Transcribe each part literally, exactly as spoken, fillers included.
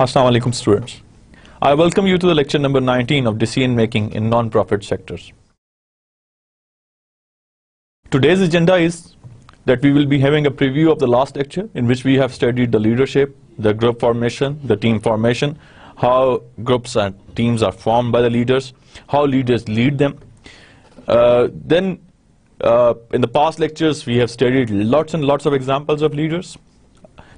Assalamu alaikum students. I welcome you to the lecture number nineteen of Decision Making in Non-Profit Sectors. Today's agenda is that we will be having a preview of the last lecture in which we have studied the leadership, the group formation, the team formation, how groups and teams are formed by the leaders, how leaders lead them. Uh, then uh, in the past lectures we have studied lots and lots of examples of leaders.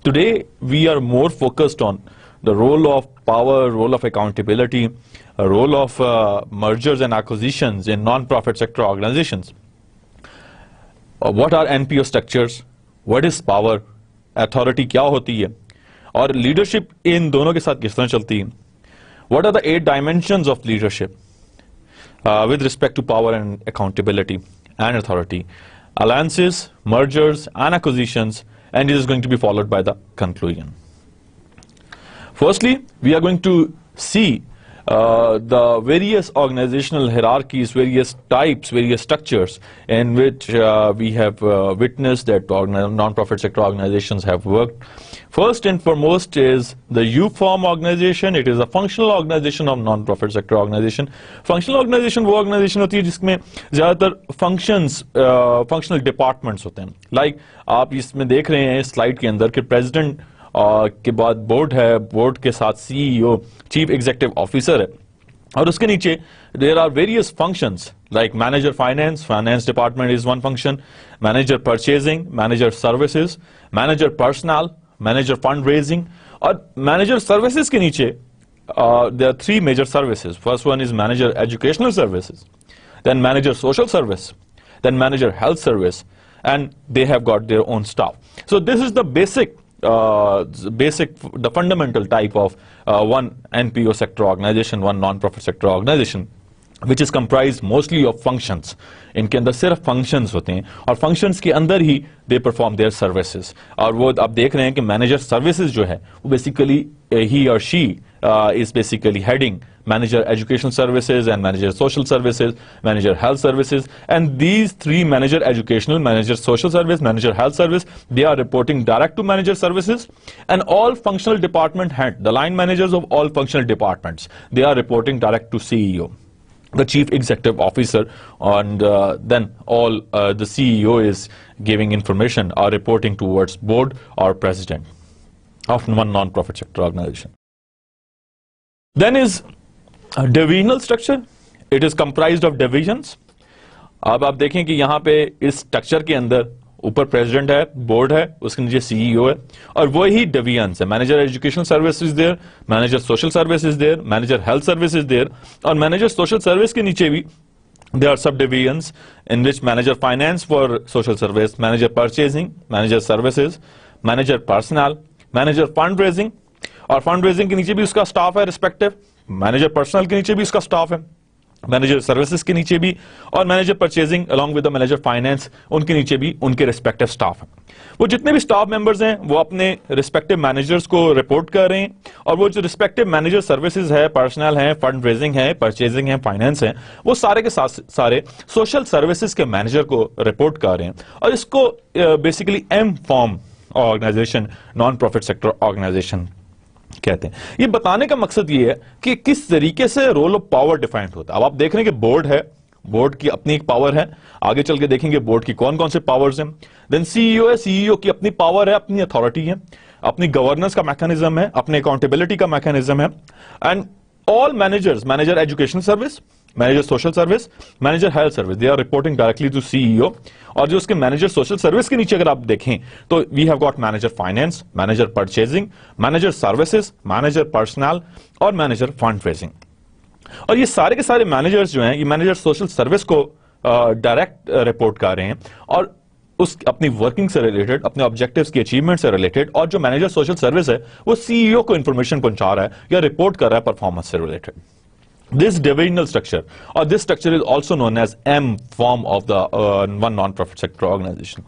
Today we are more focused on the role of power, role of accountability, role of uh, mergers and acquisitions in non-profit sector organizations. Uh, what are N P O structures? What is power? Authority kya hoti hai? Aur leadership in dono ke saath kis tarah chalti hai? What are the eight dimensions of leadership uh, with respect to power and accountability and authority? Alliances, mergers and acquisitions, and this is going to be followed by the conclusion. Firstly, we are going to see uh, the various organizational hierarchies, various types, various structures in which uh, we have uh, witnessed that non-profit sector organizations have worked. First and foremost is the U-form organization. It is a functional organization of non-profit sector organization. Functional organization वो organization होती है जिसमें ज़्यादातर functions, uh, functional departments होते हैं. Like आप इसमें देख रहे हैं slide के अंदर कि president और के बाद बोर्ड है, बोर्ड के साथ C E O, chief executive officer है, और उसके नीचे there are various functions like manager finance, finance department is one function, manager purchasing, manager services, manager personal, manager fund raising, और मैनेजर सर्विसेज के नीचे there are three major services. First one is manager educational services, then manager social service, then manager health service, and they have got their own staff. So this is the basic Uh, basic, the fundamental type of uh, one N P O sector organization, one non-profit sector organization, which is comprised mostly of functions. इनके अंदर सिर्फ functions होते हैं और functions के अंदर ही they perform their services. और वो आप देख रहे हैं कि manager services जो है वो basically uh, he or she uh, is basically heading manager education services and manager social services, manager health services, and these three, manager educational, manager social service, manager health service, they are reporting direct to manager services, and all functional department head, the line managers of all functional departments, they are reporting direct to C E O, the chief executive officer, and uh, then all uh, the C E O is giving information or reporting towards board or president of one non-profit sector organization. Then is a divisional structure. It is comprised of divisions. अब आप देखें कि यहाँ पे इस structure के अंदर ऊपर प्रेसिडेंट है, बोर्ड है, उसके नीचे सीईओ है, और वही डिवीजन्स है. Manager education service is there, manager social service is there, manager health service is there, और मैनेजर सोशल सर्विस के नीचे भी there are sub divisions in which manager finance for social service, manager purchasing, manager services, manager personnel, manager fundraising, और fundraising के नीचे भी उसका staff है रिस्पेक्टिव, मैनेजर पर्सनल के नीचे भी इसका स्टाफ है, मैनेजर सर्विसेज के नीचे भी, और manager purchasing along with the manager finance उनके नीचे भी उनके रिस्पेक्टिव स्टाफ है. वो जितने भी स्टाफ मेंबर्स हैं वो अपने रिस्पेक्टिव मैनेजर्स को रिपोर्ट कर रहे हैं, और वो जो रिस्पेक्टिव मैनेजर सर्विसेज है, पर्सनल है, फंड रेजिंग है, परचेजिंग है, फाइनेंस है, वो सारे के साथ सारे सोशल सर्विसेज के मैनेजर को रिपोर्ट कर रहे हैं, और इसको basically M form organisation, non profit sector organisation कहते हैं. ये बताने का मकसद ये है कि किस तरीके से रोल ऑफ पावर डिफाइंड होता है. अब आप देख रहे हैं कि बोर्ड है, बोर्ड की अपनी एक पावर है, आगे चल के देखेंगे बोर्ड की कौन कौन से पावर्स हैं. देन सीईओ है, सीईओ की अपनी पावर है, अपनी अथॉरिटी है, अपनी गवर्नेंस का मैकेनिज्म है, अपने अकाउंटेबिलिटी का मैकेनिज्म है, and all managers, manager education service, manager social service, manager health service, they are reporting directly to CEO. और जो उसके मैनेजर सोशल सर्विस के नीचे अगर आप देखें तो we have got manager finance, manager purchasing, manager services, manager personal, और मैनेजर फंड रेजिंग. और ये सारे के सारे मैनेजर्स जो हैं ये मैनेजर सोशल सर्विस को डायरेक्ट uh, रिपोर्ट uh, कर रहे हैं, और उस अपनी वर्किंग से रिलेटेड, अपने ऑब्जेक्टिव्स की अचीवमेंट से रिलेटेड, और जो मैनेजर सोशल सर्विस है वो सीईओ को इंफॉर्मेशन पहुंचा रहा है या रिपोर्ट कर रहा है परफॉर्मेंस से related. This divisional structure, or this structure, is also known as M form of the uh, one non-profit sector organization.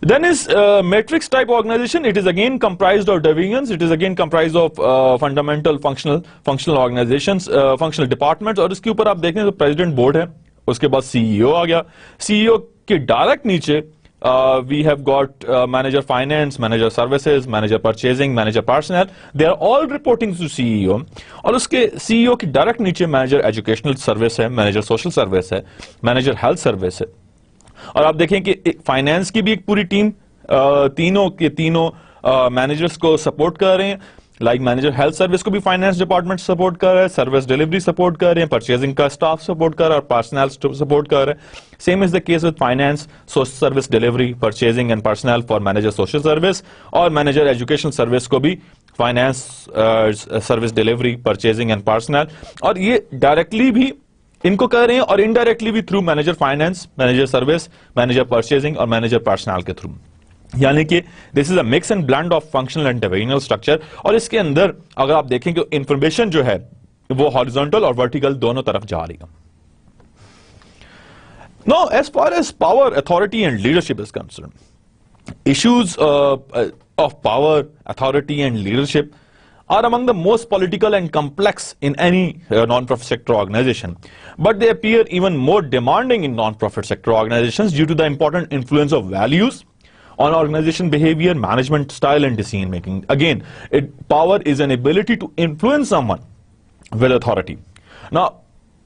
Then is uh, matrix type organization. It is again comprised of divisions. It is again comprised of uh, fundamental functional functional organizations, uh, functional departments. اور اس کے اوپر آپ دیکھیں تو president board ہے. اس کے بعد سی ای او آ گیا. سی ای او کے ڈائریکٹ نیچے Uh, we have got uh, manager finance, manager services, manager purchasing, manager personnel. They are all reporting to C E O. और उसके C E O की direct नीचे manager educational service है, manager social service है, manager health service है. और आप देखें कि finance की भी एक पूरी team uh, तीनों के तीनों uh, managers को support कर रहे हैं. Like manager health service को भी finance department support कर रहे हैं, service delivery support कर रहे हैं, purchasing का staff support कर रहा है और personnel support कर रहे हैं. Same is the case with finance, social service delivery, purchasing and personnel for manager social service और manager education service को भी finance, uh, service delivery, purchasing and personnel. और ये directly भी इनको कर रहे हैं और indirectly भी through manager finance, manager service, manager purchasing और manager personnel के through. یعنی کہ this is a mix and blend of functional and divisional structure. اور اس کے اندر اگر آپ دیکھیں کہ information جو ہے وہ horizontal اور vertical دونوں طرف جا رہی ہے. Now as far as power, authority and leadership is concerned, issues uh, of power, authority and leadership are among the most political and complex in any uh, non-profit sector organization, but they appear even more demanding in non-profit sector organizations due to the important influence of values on organization behavior, management style and decision making. Again, it, power is an ability to influence someone with authority. Now,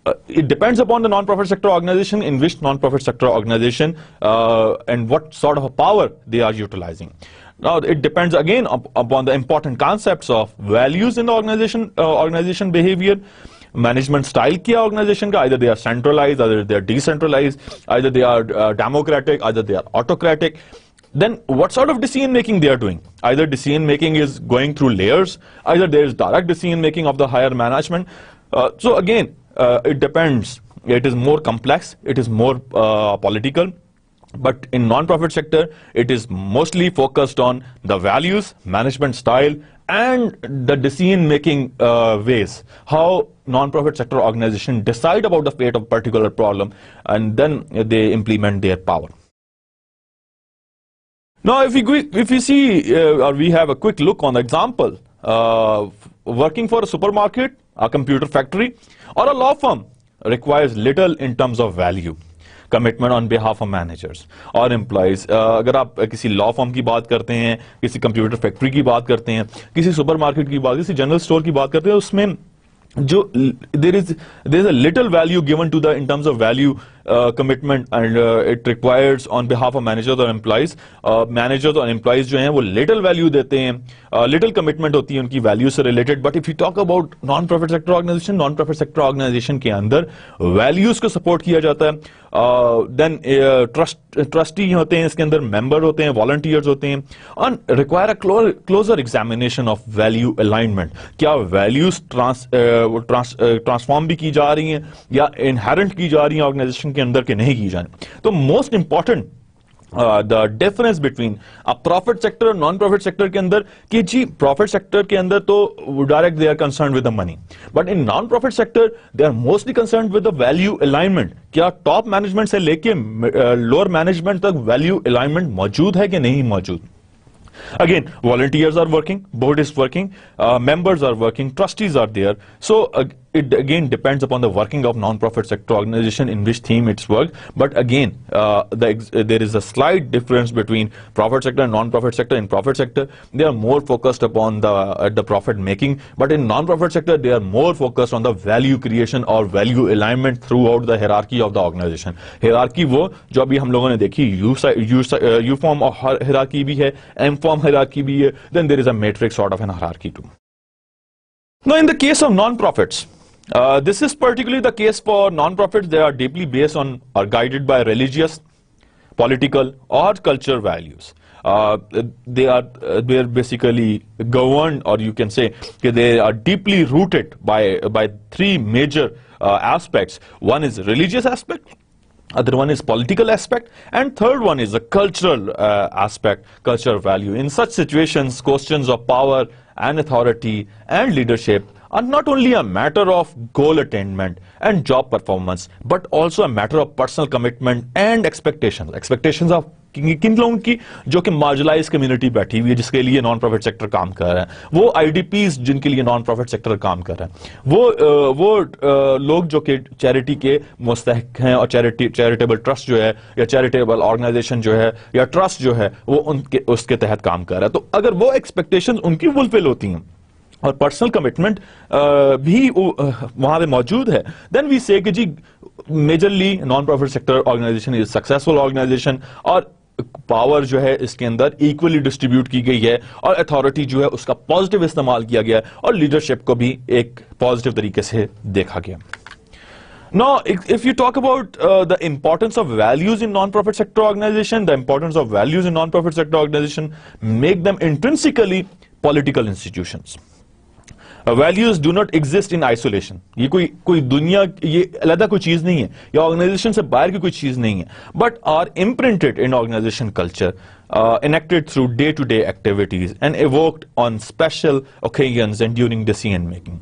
uh, it depends upon the non-profit sector organization, in which non-profit sector organization uh, and what sort of power they are utilizing. Now, it depends again up, upon the important concepts of values in the organization, uh, organization behavior, management style kya organization ka, either they are centralized, either they are decentralized, either they are uh, democratic, either they are autocratic. Then what sort of decision making they are doing? Either decision making is going through layers, either there is direct decision making of the higher management. Uh, so again, uh, it depends. It is more complex, it is more uh, political, but in non-profit sector, it is mostly focused on the values, management style, and the decision making uh, ways, how non-profit sector organizations decide about the fate of a particular problem, and then they implement their power. Now, if we, if we see uh, or we have a quick look on the example, uh, working for a supermarket, a computer factory, or a law firm requires little in terms of value, commitment on behalf of managers or employees. अगर आप किसी law firm की बात करते हैं, किसी computer factory की बात करते हैं, किसी supermarket की बात, किसी general store की बात करते हैं, उसमें जो there is there is a little value given to the in terms of value uh, commitment and uh, it requires on behalf of managers or employees. uh, managers or employees जो हैं वो little value देते हैं, uh, little commitment होती है उनकी value से related. But if you talk about non-profit sector organization, non-profit sector organization के अंदर values को support किया जाता है. uh, then uh, trust trustee होते हैं, इसके अंदर member होते हैं, volunteers होते हैं, and require a clo closer examination of value alignment. क्या values trans uh, وہ ٹرانسفارم بھی کی جا رہی ہیں یا انہیرنٹ کی جا رہی ہیں آرگنائزیشن کے اندر کہ نہیں کی جا رہی. تو most important the difference between a profit sector اور non-profit sector کے اندر کہ جی profit sector کے اندر تو direct they are concerned with the money, but in non-profit sector they are mostly concerned with the value alignment. کیا top management سے لے کے lower management تک value alignment موجود ہے کہ نہیں موجود. Again, volunteers are working, board is working, uh, members are working, trustees are there. So uh, it again depends upon the working of non-profit sector organization, in which theme it's worked. But again, uh, the, there is a slight difference between profit sector and non-profit sector. In profit sector, they are more focused upon the uh, the profit making. But in non-profit sector, they are more focused on the value creation or value alignment throughout the hierarchy of the organization. Hierarchy wo jo abhi hum logon ne dekhi, U, U, uh, U form of hierarchy bhi hai, M form hierarchy bhi hai. Then there is a matrix sort of an hierarchy too. Now in the case of non-profits, Uh, this is particularly the case for non-profits. They are deeply based on or guided by religious, political or cultural values. Uh, they are uh, they are basically governed, or you can say they are deeply rooted by by three major uh, aspects. One is religious aspect, other one is political aspect, and third one is the cultural uh, aspect, cultural value. In such situations, questions of power and authority and leadership are not only a matter of goal attainment and job performance, but also a matter of personal commitment and expectation. Expectations of کن لوگوں کی جو کہ مارجلائز community بیٹھی ہوئی ہے جس کے لیے نان پروفٹ سیکٹر کام کر رہا ہے, وہ آئی ڈی پیز جن کے لیے نان پروفٹ سیکٹر کام کر رہا ہے, وہ وہ لوگ جو کہ چیریٹی کے مستحق ہیں اور چیریٹی چیریٹیبل ٹرسٹ جو ہے یا چیریٹیبل آرگنائزیشن جو ہے یا ٹرسٹ جو ہے وہ ان کے اس کے تحت کام کر رہا ہے. تو اگر وہ ایکسپیکٹیشن ان کی فلفل ہوتی ہیں اور پرسنل کمٹمنٹ بھی وہاں پہ موجود ہے, دین وی سے کہ جی majorly non profit sector organization is successful organization اور پاور جو ہے اس کے اندر ایکولی ڈسٹریبیوٹ کی گئی ہے اور اتھارٹی جو ہے اس کا پازیٹو استعمال کیا گیا ہے اور لیڈرشپ کو بھی ایک پازیٹو طریقے سے دیکھا گیا. Now, if you talk about uh, the importance of values in non-profit sector organization, the importance of values in non-profit sector organization make them intrinsically political institutions. Values do not exist in isolation. یہ کوئی کوئی دنیا یہ علیحدہ کوئی چیز نہیں ہے یا آرگنائزیشن سے باہر کی کوئی چیز نہیں ہے, but are imprinted in organization culture, enacted through day to day activities and evoked on special occasions and during decision making.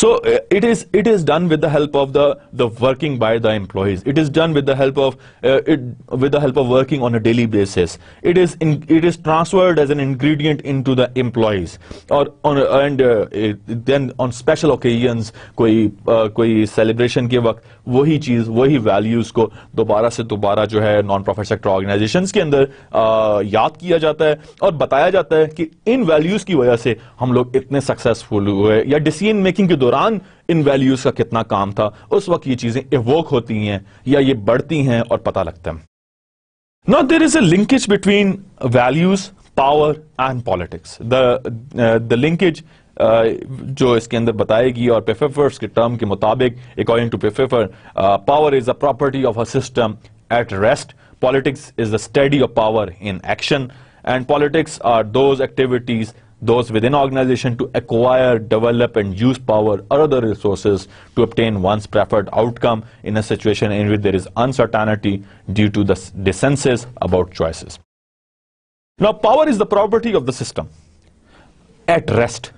So uh, it is it is done with the help of the the working by the employees. It is done with the help of uh, it, with the help of working on a daily basis. It is in, it is transferred as an ingredient into the employees or on uh, and uh, it, then on special occasions, کوئی uh, کوئی celebration کے وقت وہی چیز وہی values کو دوبارہ سے دوبارہ جو ہے non profit sector organizations کے اندر uh, یاد کیا جاتا ہے اور بتایا جاتا ہے کہ ان values کی وجہ سے ہم لوگ اتنے successful ہوئے یا decision making کے دوران ان ویلیوز کا کتنا کام تھا. اس وقت یہ چیزیں ایووک ہوتی ہیں یا یہ بڑھتی ہیں اور پتہ لگتا ہے. Now there is a linkage between values, power and politics. The uh, the linkage uh, جو اس کے اندر بتائے گی اور پیفیفرز کے ٹرم کے مطابق according to پیفیفر, uh, power is a property of a system at rest. Politics is the study of power in action and politics are those activities those within organization to acquire, develop and use power or other resources to obtain one's preferred outcome in a situation in which there is uncertainty due to the dissensus about choices. Now power is the property of the system at rest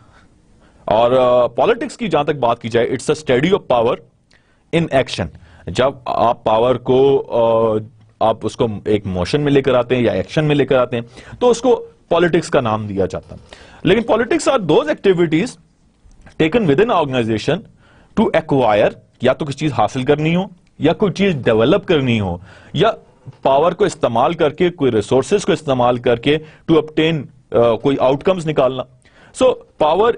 اور politics کی جہاں تک بات کی جائے it's a study of power in action. جب آپ power کو آپ اس کو ایک motion میں لے کر آتے ہیں یا action میں لے کر آتے ہیں تو اس کو پالیٹکس کا نام دیا جاتا. لیکن politics are those activities taken within organization to acquire, یا تو کچھ چیز حاصل کرنی ہو یا کوئی چیز ڈیولپ کرنی ہو یا پاور کو استعمال کر کے کوئی ریسورسز کو استعمال کر کے ٹو ابٹین کوئی آؤٹ کمز نکالنا. So power,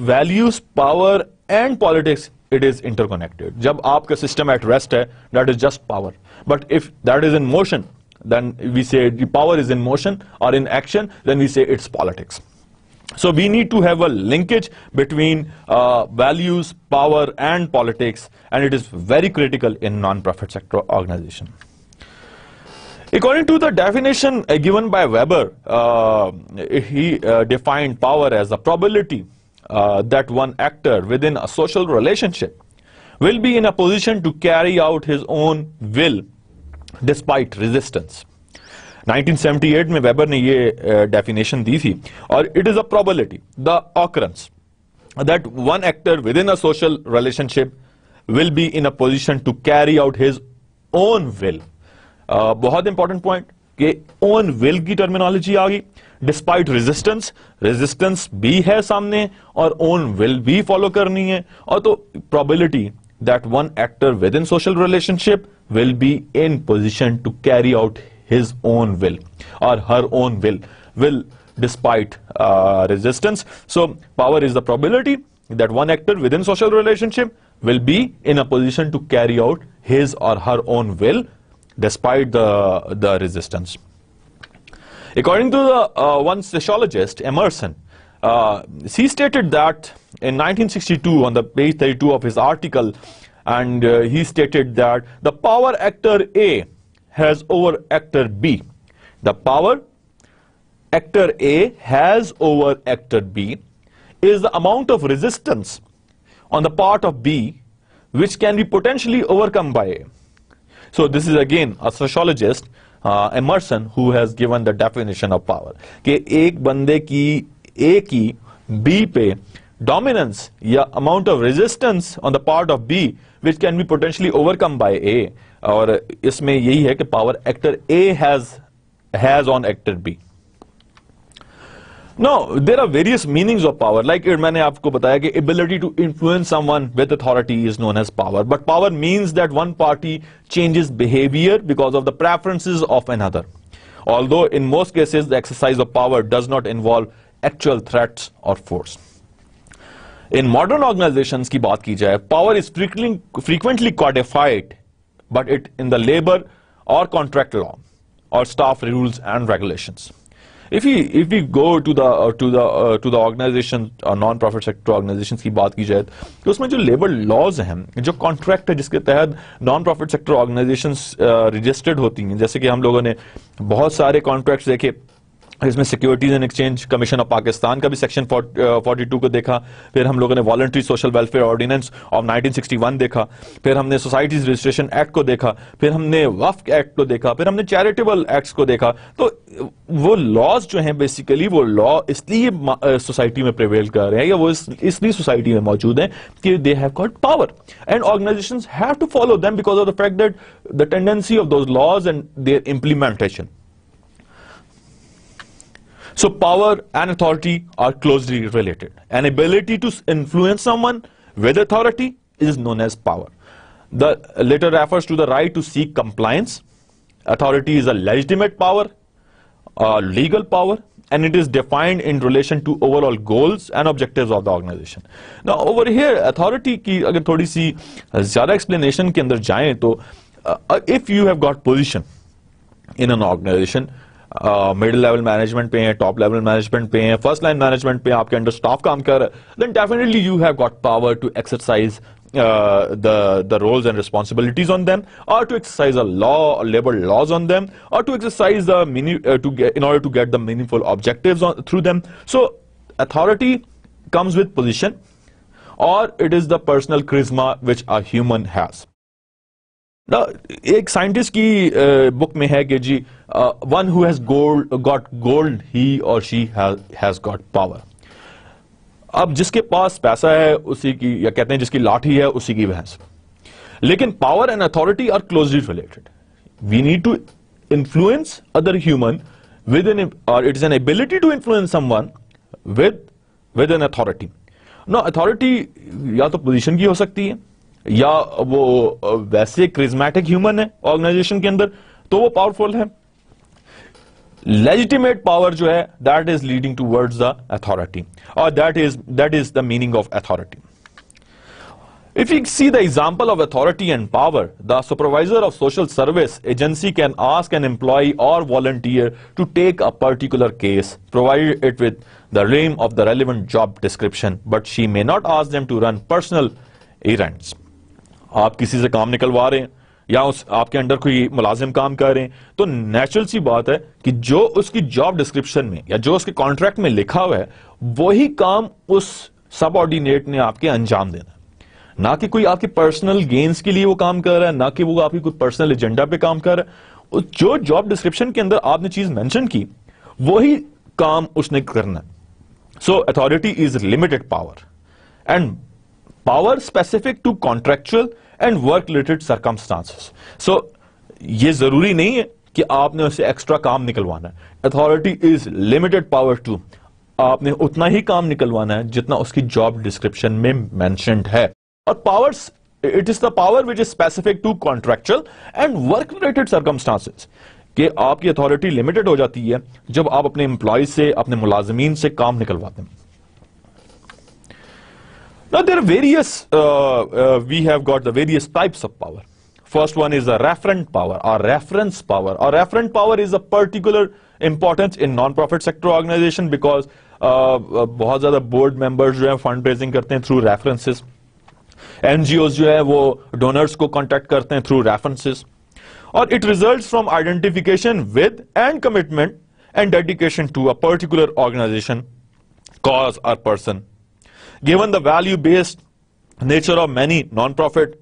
values, power and politics it is interconnected. جب آپ کا سسٹم ایٹ ریسٹ ہے that is just power, but if that is in motion then we say the power is in motion or in action, then we say it's politics. So we need to have a linkage between uh, values, power and politics, and it is very critical in non-profit sector organization. According to the definition given by Weber, uh, he uh, defined power as the probability uh, that one actor within a social relationship will be in a position to carry out his own will despite resistance. nineteen seventy-eight میں Weber نے یہ definition دی تھی اور it is a probability, the occurrence that one actor within a social relationship will be in a position to carry out his own will. بہت important point کہ own will کی terminology آگئی, despite resistance, resistance بھی ہے سامنے اور own will بھی follow کرنی ہے, اور تو probability that one actor within social relationship will be in position to carry out his own will or her own will, will despite uh, resistance. So power is the probability that one actor within social relationship will be in a position to carry out his or her own will despite the, the resistance. According to the uh, one sociologist, Emerson, uh, he stated that in nineteen sixty-two on the page thirty-two of his article, and uh, he stated that the power actor A has over actor B. The power actor A has over actor B is the amount of resistance on the part of B which can be potentially overcome by A. So this is again a sociologist, uh, Emerson, who has given the definition of power. کہ ایک بندے کی A کی B پہ dominance یا amount of resistance on the part of B which can be potentially overcome by A. اور اس میں یہی ہے کہ power actor A has has on actor B. Now there are various meanings of power, like میں نے آپ کو بتایا کہ ability to influence someone with authority is known as power, but power means that one party changes behavior because of the preferences of another, although in most cases the exercise of power does not involve actual threats or force. In modern organizations کی بات کی جائے, power is frequently codified but it in the labor or contract law or staff rules and regulations. If we if we go to the uh, to the uh, to the organization or non profit sector organizations کی بات کی جائے تو اس میں جو labor laws ہیں, جو contract ہے جس کے تحت non profit sector organizations uh, registered ہوتی ہیں, جیسے کہ ہم لوگوں نے بہت سارے contracts دیکھے. اس میں Securities and Exchange Commission of Pakistan کا بھی Section forty-two کو دیکھا, پھر ہم لوگوں نے Voluntary Social Welfare Ordinance of nineteen sixty-one دیکھا, پھر ہم نے Societies Registration Act کو دیکھا, پھر ہم نے Wafq Act کو دیکھا, پھر ہم نے Charitable Acts کو دیکھا. تو وہ laws جو ہیں بیسیکلی وہ law اس لیے سوسائٹی میں پریویل کر رہے ہیں یا وہ اس لیے سوسائٹی میں موجود ہیں کہ they have got power and organizations have to follow them because of the fact that the tendency of those laws and their implementation. So power and authority are closely related. An ability to influence someone with authority is known as power. The latter refers to the right to seek compliance. Authority is a legitimate power, a legal power, and it is defined in relation to overall goals and objectives of the organization. Now over here authority ki agar thodi si zyada explanation ke andar jaye to uh, if you have got position in an organization, middle level management پہ ہیں, top level management پہ ہیں, first line management پہ آپ کے under staff کام کر رہا ہے, then definitely you have got power to exercise the roles and responsibilities on them, or to exercise a law or labor laws on them, or to exercise the uh, to get, in order to get the meaningful objectives on, through them. So authority comes with position, or it is the personal charisma which a human has. ایک scientist کی book میں ہے کہ جی one who has gold got gold ہی اور she has got power. اب جس کے پاس پیسہ ہے اسی کی, یا کہتے ہیں جس کی لاٹھی ہے اسی کی بھینس. لیکن power and authority are closely related. We need to influence other human with an, اور it is an ability to influence someone with with an authority. No authority یا تو پوزیشن کی ہو سکتی ہے یا وہ ویسے کرزمیٹک ہیومن ہے آرگنائزیشن کے اندر تو وہ پاورفل ہے. لیجیٹیمیٹ پاور جو ہے that is leading towards the authority, اور that is that is the meaning of authority. If you see the example of authority and power, the supervisor of social service agency can ask an employee or volunteer to take a particular case, provide it with the name of the relevant job description, but she may not ask them to run personal events. آپ کسی سے کام نکلوا رہے ہیں یا آپ کے under کوئی ملازم کام کر رہے ہیں تو نیچرل سی بات ہے کہ جو اس کی جاب ڈسکرپشن میں یا جو اس کے کانٹریکٹ میں لکھا ہوا ہے وہی کام اس سب آرڈینیٹ نے آپ کے انجام دینا ہے, نہ کہ کوئی آپ کے پرسنل گینز کے لیے وہ کام کر رہا ہے, نہ کہ وہ آپ کی کوئی پرسنل ایجنڈا پہ کام کر رہا ہے. جو جاب ڈسکرپشن کے اندر آپ نے چیز مینشن کی وہی کام اس نے کرنا. So authority is limited power and power specific to contractual and work related circumstances. So یہ ضروری نہیں ہے کہ آپ نے اسے ایکسٹرا کام نکلوانا ہے. authority is limited power to آپ نے اتنا ہی کام نکلوانا ہے جتنا اس کی job description میں mentioned ہے. اور powers it is the power which is specific to contractual and work related circumstances کہ آپ کی authority limited ہو جاتی ہے جب آپ اپنے employees سے اپنے ملازمین سے کام نکلواتے ہیں. Now there are various, uh, uh, we have got the various types of power. First one is the referent power or reference power. Or referent power is a particular importance in non-profit sector organization because بہت زیادہ board members جو ہیں fundraising کرتے ہیں through references. N G Os جو ہیں وہ donors کو contact کرتے ہیں through references. Or it results from identification with and commitment and dedication to a particular organization, cause or person. Given the value-based nature of many non-profit,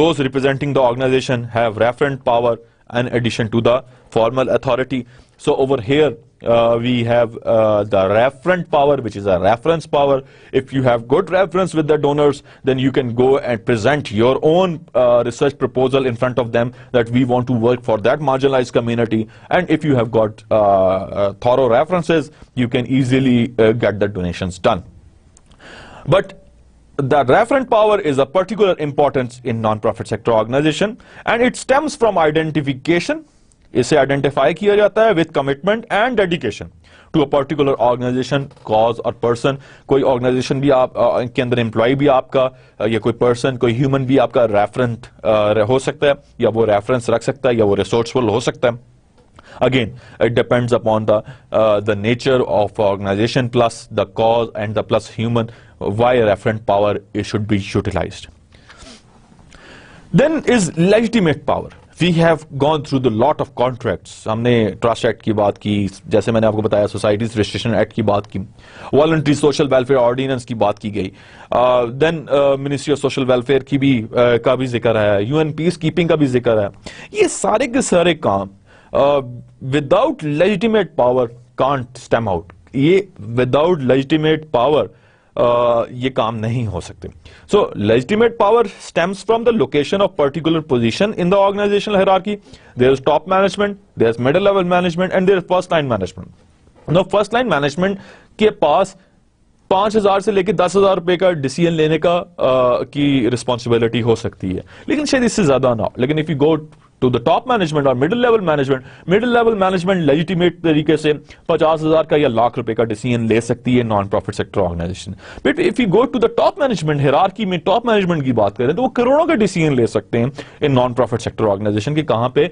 those representing the organization have referent power in addition to the formal authority. So over here, Uh, we have uh, the referent power, which is a reference power. If you have good reference with the donors, then you can go and present your own uh, research proposal in front of them that we want to work for that marginalized community. And if you have got uh, uh, thorough references, you can easily uh, get the donations done. But the referent power is of particular importance in non-profit sector organization, and it stems from identification. اسے identify کیا جاتا ہے with commitment and dedication to a particular organization, cause or person. کوئی organization بھی آپ کے اندر employee بھی آپ کا یا کوئی person کوئی human بھی آپ کا referent ہو سکتا ہے یا وہ reference رکھ سکتا ہے یا وہ resourceful ہو سکتا ہے. Again, it depends upon the uh, the nature of organization plus the cause and the plus human why referent power it should be utilized. Then is legitimate power. We have gone through the lot of contracts. ہم نے trust act کی بات کی, جیسے میں نے آپ کو بتایا سوسائٹیز رجسٹریشن ایکٹ کی بات کی, والنٹری سوشل ویلفیئر آرڈیننس کی بات کی گئی, then ministry of social welfare کی بھی کا بھی ذکر ہے, یو این پیس کیپنگ کا بھی ذکر ہے. یہ سارے کے سارے کام without legitimate power can't stem out. یہ without legitimate power یہ کام نہیں ہو سکتے. So legitimate power stems from the location of particular position in the organizational hierarchy. There is top management, there is middle level management and there is first line management. Now first line management کے پاس پانچ ہزار سے لے کے دس ہزار روپے کا decision لینے کا کی رسپانسبلٹی ہو سکتی ہے, لیکن شاید اس سے زیادہ نہ ہو. لیکن if you go to the top management or middle level management, middle level management legitimate طریقے سے پچاس ہزار کا یا لاکھ روپے کا ڈیسیژن لے سکتی ہے non profit sector organization. But if you go to the top management hierarchy میں ٹاپ مینجمنٹ کی بات کریں تو وہ کروڑوں کا ڈیسیژن لے سکتے ہیں in non profit sector organization کہ کہاں پہ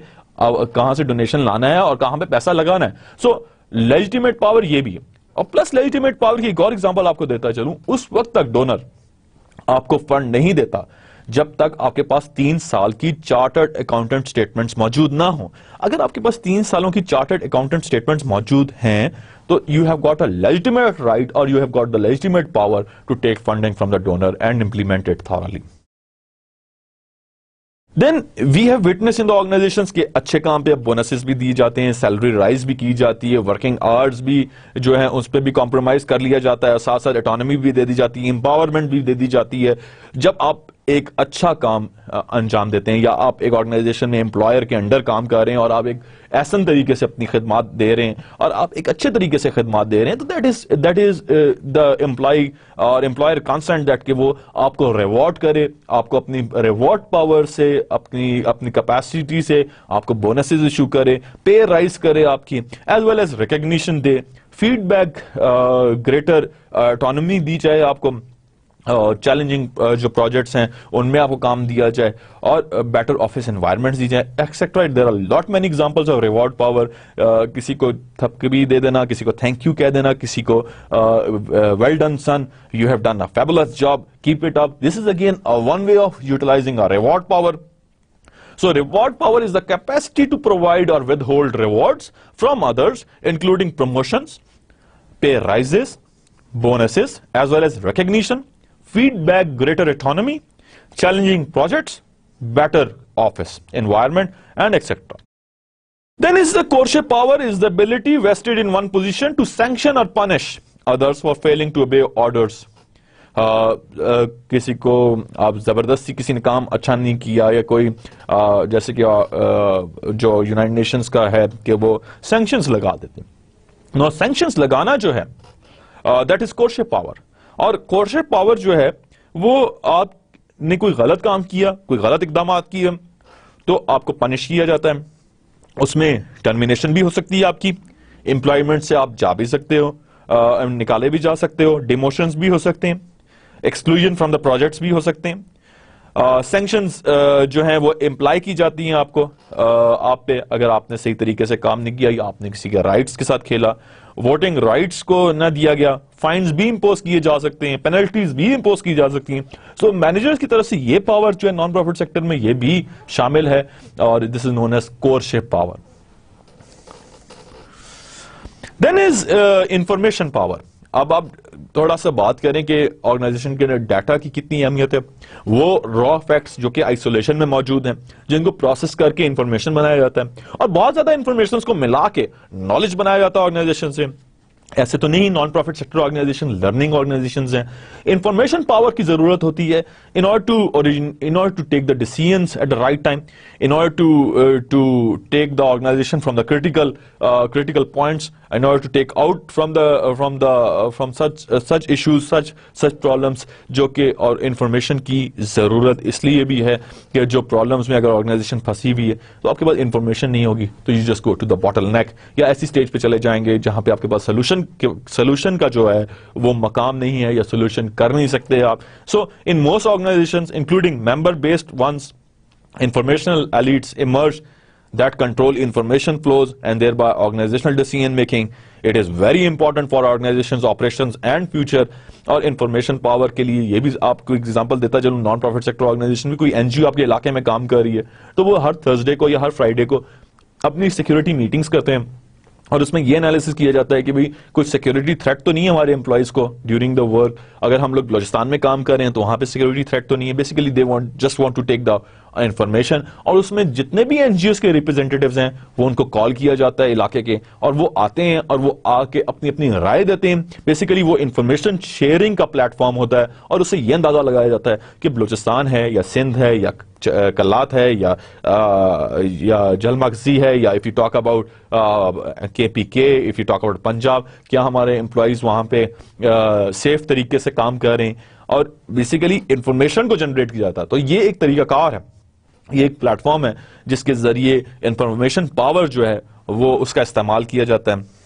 کہاں سے ڈونیشن لانا ہے اور کہاں پہ پیسہ لگانا ہے. سو لیجیٹیمیٹ پاور یہ بھی ہے. اور پلس لیجیٹیمیٹ پاور کی ایک اور ایگزامپل آپ کو دیتا چلوں. اس وقت تک ڈونر آپ کو فنڈ نہیں دیتا جب تک آپ کے پاس تین سال کی چارٹرڈ اکاؤنٹنٹ سٹیٹمنٹس موجود نہ ہوں. اگر آپ کے پاس تین سالوں کی چارٹرڈ اکاؤنٹنٹ سٹیٹمنٹس موجود ہیں تو you have got a legitimate right اور you have got the legitimate power to take funding from the donor and implement it thoroughly. Then we have witness in the organisations کے اچھے کام پہ bonuses بھی دیے جاتے ہیں, سیلری رائز بھی کی جاتی ہے, ورکنگ آورز بھی جو ہیں اس پہ بھی کمپرومائز کر لیا جاتا ہے, ساتھ ساتھ اٹانومی بھی دے دی جاتی ہے, امپاورمنٹ بھی دے دی جاتی ہے. جب آپ ایک اچھا کام انجام دیتے ہیں یا آپ ایک آرگنائزیشن میں امپلائر کے انڈر کام کر رہے ہیں اور آپ ایک احسن طریقے سے اپنی خدمات دے رہے ہیں اور آپ ایک اچھے طریقے سے خدمات دے رہے ہیں تو that is that is the employee اور امپلائر کنسنٹ دیٹ کہ وہ آپ کو ریوارڈ کرے, آپ کو اپنی ریوارڈ پاور سے اپنی اپنی کیپیسٹی سے آپ کو بونسز ایشو کرے, پے رائز کرے آپ کی, ایز ویل ایز ریکگنیشن دے, فیڈ بیک, گریٹر اٹانومی دی جائے آپ کو, چیلنجنگ جو پروجیکٹس ہیں ان میں آپ کو کام دیا جائے اور بیٹر آفس انوائرمنٹس دی جائیں etcetera. There are lot many examples of reward power. کسی کو تھپک بھی دے دینا, کسی کو تھینک یو کہہ دینا, کسی کو well done son, you have done a fabulous job, keep it up. This is again one way of utilizing a reward power. So reward power is the capacity to provide or withhold rewards from others including promotions, pay rises, bonuses as well as recognition, feedback, greater autonomy, challenging projects, better office environment and et cetera. Then is the coercive power is the ability vested in one position to sanction or punish others for failing to obey orders. کسی کو آپ زبردستی کسی نے کام اچھا نہیں کیا یا کوئی جیسے کہ جو یونائٹڈ نیشنز کا ہے کہ وہ سینکشنز لگا دیتے ہیں. نو سینکشنز لگانا جو ہے دیٹ از coercive پاور. اور coercive پاور جو ہے وہ آپ نے کوئی غلط کام کیا, کوئی غلط اقدامات کیے تو آپ کو پنش کیا جاتا ہے. اس میں ٹرمینیشن بھی ہو سکتی ہے, آپ کی امپلائمنٹ سے آپ جا بھی سکتے ہو, نکالے بھی جا سکتے ہو, ڈیموشنز بھی ہو سکتے ہیں, ایکسکلوژن فرام دا پروجیکٹس بھی ہو سکتے ہیں. سینکشنز جو ہیں وہ امپلائی کی جاتی ہیں آپ کو, آپ پہ اگر آپ نے صحیح طریقے سے کام نہیں کیا یا آپ نے کسی کے رائٹس کے ساتھ کھیلا. ووٹنگ رائٹس کو نہ دیا گیا, فائنز بھی امپوز کیے جا سکتے ہیں, پینلٹیز بھی امپوز کی جا سکتی ہیں. سو مینیجرز کی طرف سے یہ پاور جو ہے نان پروفٹ سیکٹر میں یہ بھی شامل ہے اور this is known as coercive power. Then is information power. اب آپ تھوڑا سا بات کریں کہ آرگنائزیشن کے ڈیٹا کی کتنی اہمیت ہے. وہ را فیکٹس جو کہ آئسولیشن میں موجود ہیں, جن کو پروسیس کر کے انفارمیشن بنایا جاتا ہے, اور بہت زیادہ انفارمیشنز کو ملا کے نالج بنایا جاتا ہے آرگنائزیشن سے. ایسے تو نہیں, non profit sector organization, learning organisations ہیں. انفارمیشن پاور کی ضرورت ہوتی ہے in order to in order to take the decisions at the right time, in order to to take the organization from the critical critical points, in order to take out from the uh, from the uh, from such uh, such issues, such such problems, جو کہ اور information کی ضرورت اس لیے بھی ہے کہ جو problems میں اگر organization پھنسی ہوئی ہے تو آپ کے پاس information نہیں ہوگی, تو you just go to the bottleneck, یا ایسی stage پہ چلے جائیں گے جہاں پہ آپ کے پاس solution solution کا جو ہے وہ مقام نہیں ہے, یا solution کر نہیں سکتے آپ. So in most organizations, including member-based ones, informational elites emerge that control information flows and thereby organizational decision making. It is very important for organizations, operations and future. اور information power کے لیے یہ بھی آپ کو example دیتا چلوں, naan profit sector organization بھی, کوئی این جی او آپ کے علاقے میں کام کر رہی ہے تو وہ ہر تھرسڈے کو یا ہر فرائیڈے کو اپنی سیکیورٹی میٹنگس کرتے ہیں, اور اس میں یہ انالیسس کیا جاتا ہے کہ بھئی کوئی سیکیورٹی تھریٹ تو نہیں ہے ہمارے امپلائیز کو ڈیورنگ دا ورک. اگر ہم لوگ بلوچستان میں کام کر رہے ہیں تو وہاں پہ سیکیورٹی تھریٹ تو نہیں ہے. Basically they want just want to take the information, اور اس میں جتنے بھی این جی اوز کے ریپرزینٹیٹیوز ہیں وہ ان کو کال کیا جاتا ہے علاقے کے, اور وہ آتے ہیں اور وہ آ کے اپنی اپنی رائے دیتے ہیں. بیسیکلی وہ انفارمیشن شیئرنگ کا پلیٹ فارم ہوتا ہے, اور اس سے یہ اندازہ لگایا جاتا ہے کہ بلوچستان ہے یا سندھ ہے یا کلات ہے یا یا جلماکزی ہے, یا if you talk about K P K, if you talk about Punjab, کیا ہمارے امپلائیز وہاں پہ سیف طریقے سے کام کر رہے ہیں, اور بیسیکلی انفارمیشن کو جنریٹ کیا جاتا ہے. تو یہ ایک طریقہ کار ہے, یہ ایک پلیٹ فارم ہے جس کے ذریعے انفارمیشن پاور جو ہے وہ اس کا استعمال کیا جاتا ہے.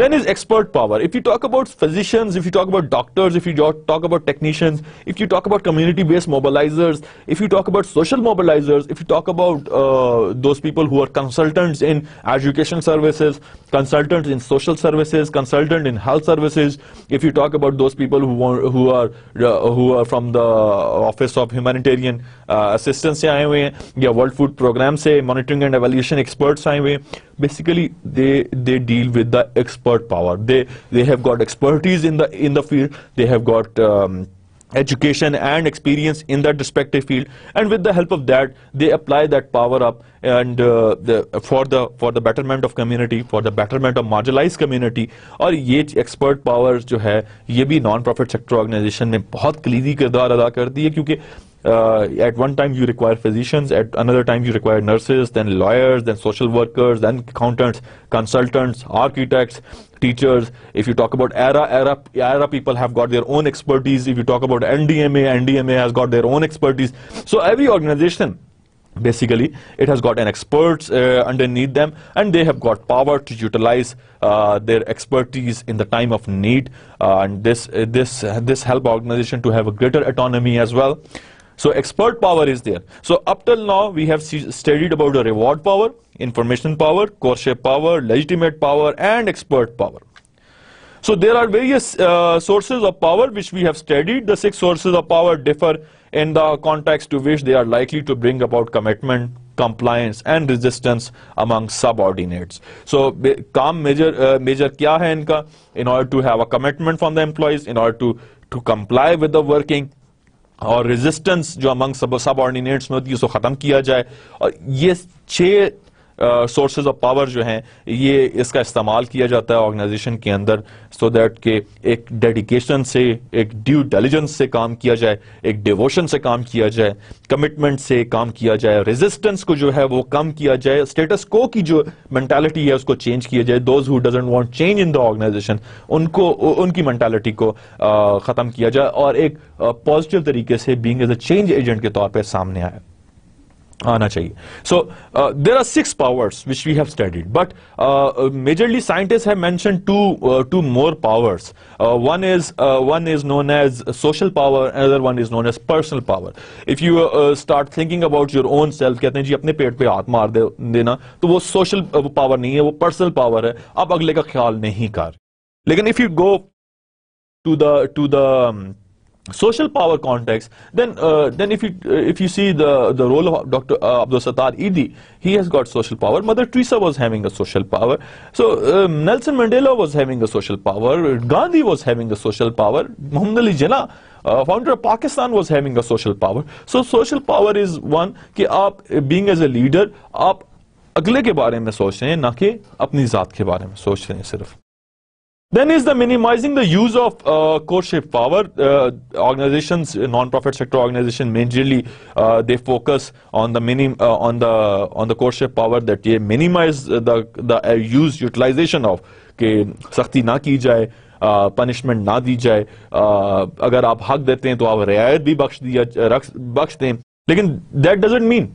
Then is expert power. If you talk about physicians, if you talk about doctors, if you talk about technicians, if you talk about community-based mobilizers, if you talk about social mobilizers, if you talk about uh, those people who are consultants in education services, consultants in social services, consultant in health services, if you talk about those people who are, who are uh, who are from the Office of Humanitarian uh, Assistance سے آئے ہوئے ہیں, یا World Food Program سے monitoring and evaluation experts آئے ہوئے ہیں, basically they they deal with the expert power. They they have got expertise in the in the field, they have got um, education and experience in that respective field, and with the help of that they apply that power up and uh, the, for the for the betterment of community, for the betterment of marginalized community. اور یہ expert powers جو ہے یہ بھی non profit sector organization میں بہت کلیدی کردار ادا کرتی ہے, کیونکہ Uh, at one time you require physicians, at another time you require nurses, then lawyers, then social workers, then accountants, consultants, architects, teachers. If you talk about E R A, E R A, E R A people have got their own expertise. If you talk about N D M A, N D M A has got their own expertise. So every organization, basically, it has got an experts uh, underneath them, and they have got power to utilize uh, their expertise in the time of need. Uh, and this, uh, this, uh, this help organization to have a greater autonomy as well. So expert power is there. So up till now we have studied about the reward power, information power, coercive power, legitimate power and expert power. So there are various uh, sources of power which we have studied. The six sources of power differ in the context to which they are likely to bring about commitment, compliance and resistance among subordinates. So kaam major uh, major kya hai inka? In order to have a commitment from the employees, in order to to comply with the working, اور resistance جو among سب ordinates میں ہوتی ہے اس کو ختم کیا جائے. اور یہ چھ سورسز آف پاور جو ہیں یہ اس کا استعمال کیا جاتا ہے آرگنائزیشن کے اندر, سو دیٹ کہ ایک ڈیڈیکیشن سے, ایک ڈیو ڈیلیجنس سے کام کیا جائے, ایک ڈیووشن سے کام کیا جائے, کمٹمنٹ سے کام کیا جائے, ریزسٹنس کو جو ہے وہ کم کیا جائے, اسٹیٹس کو کی جو مینٹیلٹی ہے اس کو چینج کیا جائے. Those who doesn't want change in the organization, ان کو ان کی مینٹیلٹی کو آ, ختم کیا جائے, اور ایک پازیٹیو طریقے سے being as a change agent کے طور پہ سامنے آئے آنا چاہیے. So there are six powers which we have studied, but majorly scientist have mention to two more powers. One is one is known as social power, اندر one is known as personal power. If you start thinking about your own self, کہتے ہیں جی اپنے پیٹ پہ ہاتھ مار دینا, تو وہ سوشل پاور نہیں ہے, وہ پرسنل پاور ہے, آپ اگلے کا خیال نہیں کر. لیکن if you go to the to the social power context, then uh, then if you uh, if you see the the role of Doctor Uh, Abdul Sattar Eidi, he has got social power. Mother Teresa was having a social power. So um, Nelson Mandela was having a social power. Gandhi was having a social power. Muhammad Ali Jinnah, uh, founder of Pakistan, was having a social power. So social power is one कि आप being as a leader आप अगले के बारे में सोच रहे हैं ना कि अपनी जात के बारे में सोच रहे हैं सिर्फ. Then is the minimizing the use of uh, courtship power. Uh, organizations, non-profit sector organization, majorly uh, they focus on the minim uh, on the on the courtship power, that they minimize the the uh, use utilization of कि सख्ती ना की जाए, punishment ना दी जाए, अगर आप हक देते हैं तो आप रियायत भी बख्श दिया बख्श दें. लेकिन that doesn't mean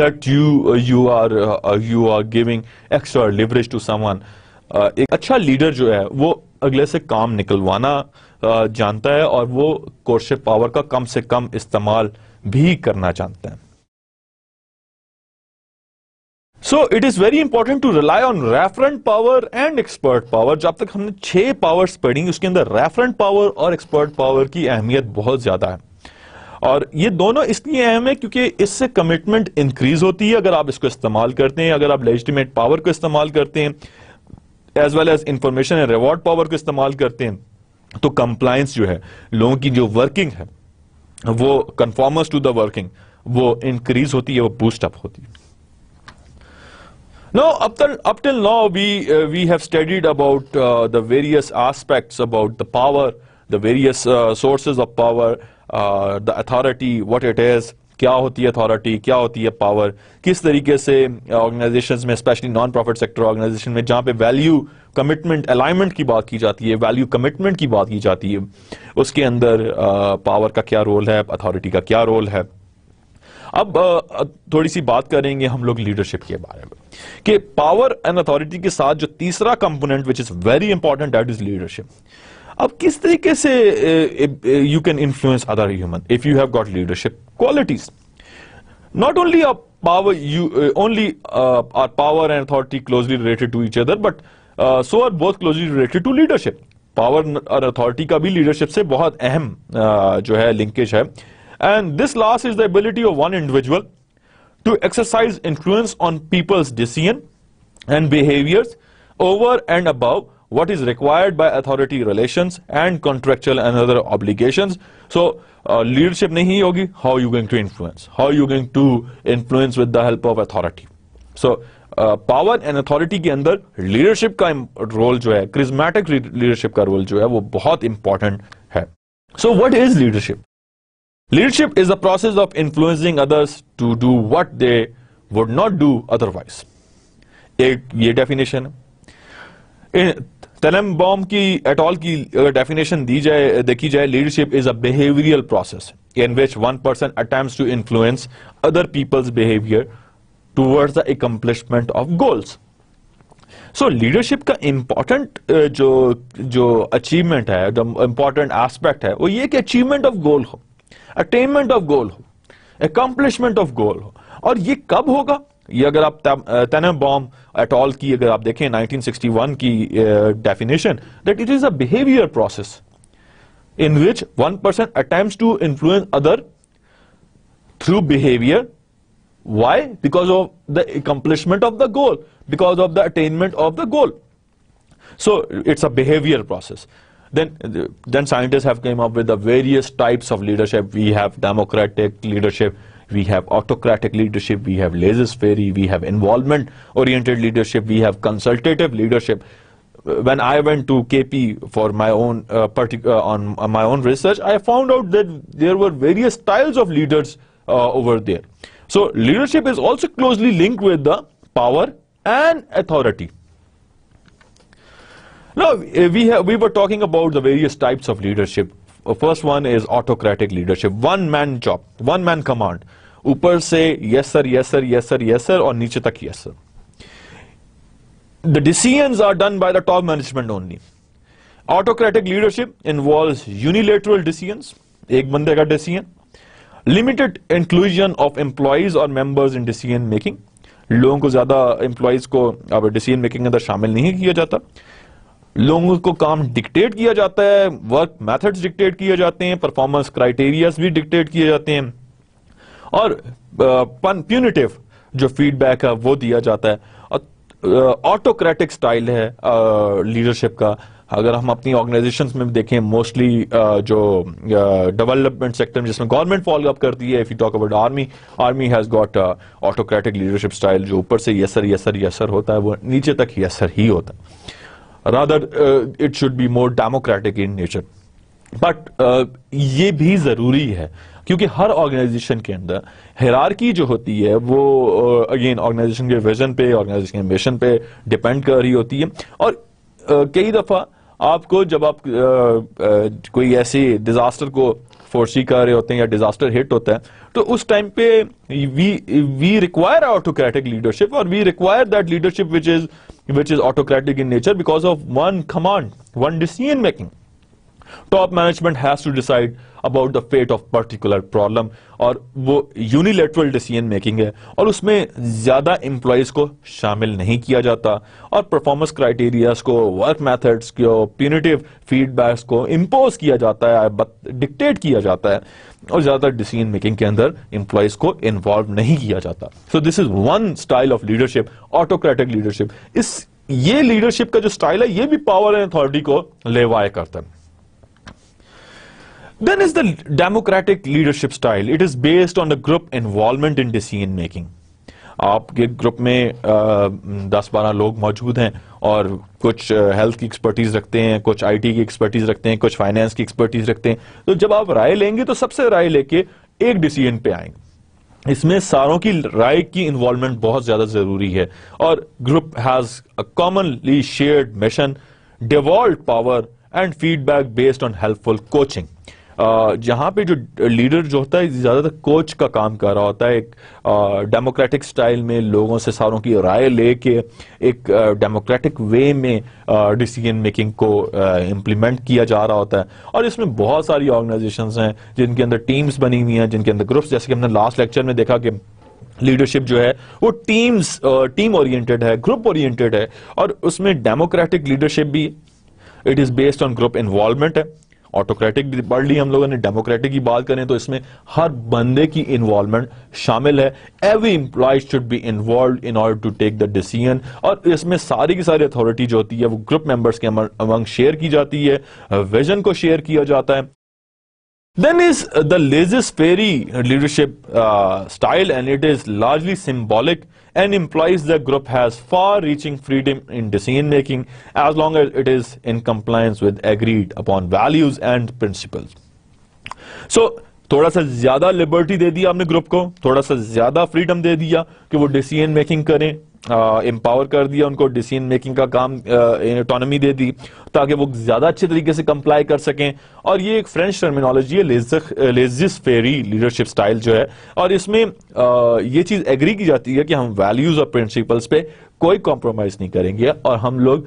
that you uh, you are uh, you are giving extra leverage to someone. ایک اچھا لیڈر جو ہے وہ اگلے سے کام نکلوانا جانتا ہے اور وہ کورشپ پاور کا کم سے کم استعمال بھی کرنا جانتا ہے. So it is very important to rely on referent power and expert power. جب تک ہم نے چھ پاورز پڑھی اس کے اندر ریفرنٹ پاور اور ایکسپرٹ پاور کی اہمیت بہت زیادہ ہے اور یہ دونوں اس لیے اہم ہے کیونکہ اس سے کمٹمنٹ انکریز ہوتی ہے اگر آپ اس کو استعمال کرتے ہیں, اگر آپ لیجٹیمیٹ پاور کو استعمال کرتے ہیں as well as information and reward power کو استعمال کرتے ہیں تو compliance جو ہے لوگوں کی جو working ہے وہ conformance to the working وہ increase ہوتی ہے, وہ boost up ہوتی ہے. Now up till now we have studied about the various aspects about the power, the various sources of power, the authority, what it is, کیا ہوتی ہے authority, کیا ہوتی ہے power, کس طریقے سے organizations میں especially non-profit sector organization میں جہاں پہ value commitment alignment کی بات کی جاتی ہے, value commitment کی بات کی جاتی ہے اس کے اندر power کا کیا رول ہے, authority کا کیا رول ہے. اب تھوڑی سی بات کریں گے ہم لوگ leadership کے بارے میں کہ power and authority کے ساتھ جو تیسرا component which is very important that is leadership. اب کس طریقے سے you can influence other human if you have got leadership qualities. Not only are power you only are power and authority closely related to each other but so are both closely related to leadership. Power اور authority کا بھی leadership سے بہت اہم جو ہے linkage ہے. And this last is the ability of one individual to exercise influence on people's decision and behaviors over and above what is required by authority relations and contractual and other obligations. So uh, leadership nahi hogi, how are you going to influence, how are you going to influence with the help of authority. So uh, power and authority ke andar leadership ka role jo hai, charismatic leadership ka role jo hai wo bahut important hai. So what is leadership? Leadership is the process of influencing others to do what they would not do otherwise. Ek ye definition hai. Tannenbaum کی at all کی definition دی جائے دیکھی جائے, leadership is a behavioral process in which one person attempts to influence other people's behavior towards the accomplishment of goals. So leadership کا important جو جو achievement ہے, the important aspect ہے وہ یہ کہ achievement of goal who, attainment of goal who, accomplishment of goal ہو. اور یہ کب ہوگا یہ اگر آپ Tannenbaum at all کی اگر آپ دیکھیں nineteen sixty-one کی definition that it is a behavior process in which one person attempts to influence other through behavior. Why? Because of the accomplishment of the goal, because of the attainment of the goal. So it's a behavior process. Then then scientists have came up with the various types of leadership. We have democratic leadership, we have autocratic leadership, we have laissez-faire, we have involvement-oriented leadership, we have consultative leadership. When I went to K P for my own uh, uh, on uh, my own research, I found out that there were various styles of leaders uh, over there. So leadership is also closely linked with the power and authority. Now we have, we were talking about the various types of leadership. First one is autocratic leadership, one man job, one man command. اوپر سے yes sir, yes sir, yes sir, yes sir اور نیچے تک yes sir. The decisions are done by the top management only. Autocratic leadership involves unilateral decisions, ایک بندے کا decision, limited inclusion of employees or members in decision making. لوگوں کو زیادہ employees کو اب decision making اندر شامل نہیں کیا جاتا. لوگوں کو کام ڈکٹیٹ کیا جاتا ہے، ورک میتھڈز ڈکٹیٹ کیے جاتے ہیں، پرفارمنس کرائٹیریاز بھی ڈکٹیٹ کیے جاتے ہیں، اور پیونٹیو جو فیڈ بیک ہے وہ دیا جاتا ہے. آٹوکریٹک سٹائل ہے لیڈرشپ کا. اگر ہم اپنی آرگنائزیشنز میں دیکھیں، موسٹلی جو ڈیولپمنٹ سیکٹر میں جس میں گورنمنٹ فالو اپ کرتی ہے، if you talk about army, army has got autocratic leadership style, جو اوپر سے یسر یسر یسر ہوتا ہے وہ نیچے تک یسر ہی ہوتا ہے. Rather it should be more democratic in nature. But یہ بھی ضروری ہے کیونکہ ہر آرگنائزیشن کے اندر ہیرارکی جو ہوتی ہے وہ اگین آرگنائزیشن کے ویژن پہ، آرگنائزیشن کے مشن پہ ڈیپینڈ کر رہی ہوتی ہے. اور کئی دفعہ آپ کو جب آپ کوئی ایسے ڈیزاسٹر کو فورسی کر رہے ہوتے ہیں یا ڈیزاسٹر ہٹ ہوتا ہے، تو اس ٹائم پہ وی ریکوائر آٹوکریٹک لیڈرشپ، اور we require that leadership which is which is autocratic in nature because of one command, one decision making. Top management has to decide about the fate of particular problem, اور وہ unilateral decision making ہے، اور اس میں زیادہ employees کو شامل نہیں کیا جاتا، اور پرفارمنس کرائٹیریاز کو، ورک میتھڈس کو، پیونیٹو فیڈ بیکس کو امپوز کیا جاتا ہے، ڈکٹیٹ کیا جاتا ہے، اور زیادہ تر ڈیسیژن میکنگ کے اندر امپلائیز کو انوالو نہیں کیا جاتا. So this is one style of leadership, autocratic leadership. اس یہ لیڈرشپ کا جو اسٹائل ہے یہ بھی پاور اینڈ اتھارٹی کو لیوائے کرتا ہے. Then is the democratic leadership style. It is based on the group involvement in decision making. آپ کے گروپ میں دس بارہ لوگ موجود ہیں، اور کچھ ہیلتھ کی ایکسپرٹیز رکھتے ہیں، کچھ آئی ٹی کی ایکسپرٹیز رکھتے ہیں، کچھ فائنانس کی ایکسپرٹیز رکھتے ہیں. تو جب آپ رائے لیں گے تو سب سے رائے لے کے ایک ڈیسیژن پہ آئیں گے. اس میں ساروں کی رائے کی انوالومنٹ بہت زیادہ ضروری ہے، اور group has a commonly shared mission, devolved power and feedback based on helpful coaching. Uh, جہاں پہ جو لیڈر جو ہوتا ہے زیادہ تر کوچ کا کام کر رہا ہوتا ہے، ایک ڈیموکریٹک uh, سٹائل میں لوگوں سے ساروں کی رائے لے کے ایک ڈیموکریٹک uh, وے میں ڈیسیژن uh, میکنگ کو امپلیمنٹ uh, کیا جا رہا ہوتا ہے. اور اس میں بہت ساری آرگنائزیشنز ہیں جن کے اندر ٹیمز بنی ہوئی ہیں، جن کے اندر گروپس، جیسے کہ ہم نے لاسٹ لیکچر میں دیکھا کہ لیڈرشپ جو ہے وہ ٹیمز، ٹیم اورینٹڈ ہے، گروپ اورینٹڈ ہے، اور اس میں ڈیموکریٹک لیڈرشپ بھی it is based on group involvement ہے. آٹوکریٹک بھی پڑھ لی ہم لوگوں نے، ڈیموکریٹک کی بات کریں تو اس میں ہر بندے کی انوالومنٹ شامل ہے. Every employee should be involved in order to take the decision, اور اس میں ساری کی ساری اتھارٹی جو ہوتی ہے وہ گروپ ممبرس کے امنگ شیئر کی جاتی ہے، ویژن کو شیئر کیا جاتا ہے. Then is the laissez-faire leadership uh, style, and it is largely symbolic and implies the group has far-reaching freedom in decision-making as long as it is in compliance with agreed upon values and principles. So, تھوڑا سا زیادہ Liberty دے دیا ہم نے group کو، تھوڑا سا زیادہ فریڈم دے دیا کہ وہ ڈیسیژن میکنگ کریں، امپاور کر دیا ان کو، ڈیسیژن میکنگ کا کام، اٹانومی دے دی تاکہ وہ زیادہ اچھے طریقے سے کمپلائی کر سکیں. اور یہ ایک فرینچ ٹرمینالوجی ہے، لیزس فیری لیڈرشپ سٹائل جو ہے، اور اس میں یہ چیز ایگری کی جاتی ہے کہ ہم ویلیوز اور پرنسپلز پہ کوئی کمپرومائز نہیں کریں گے، اور ہم لوگ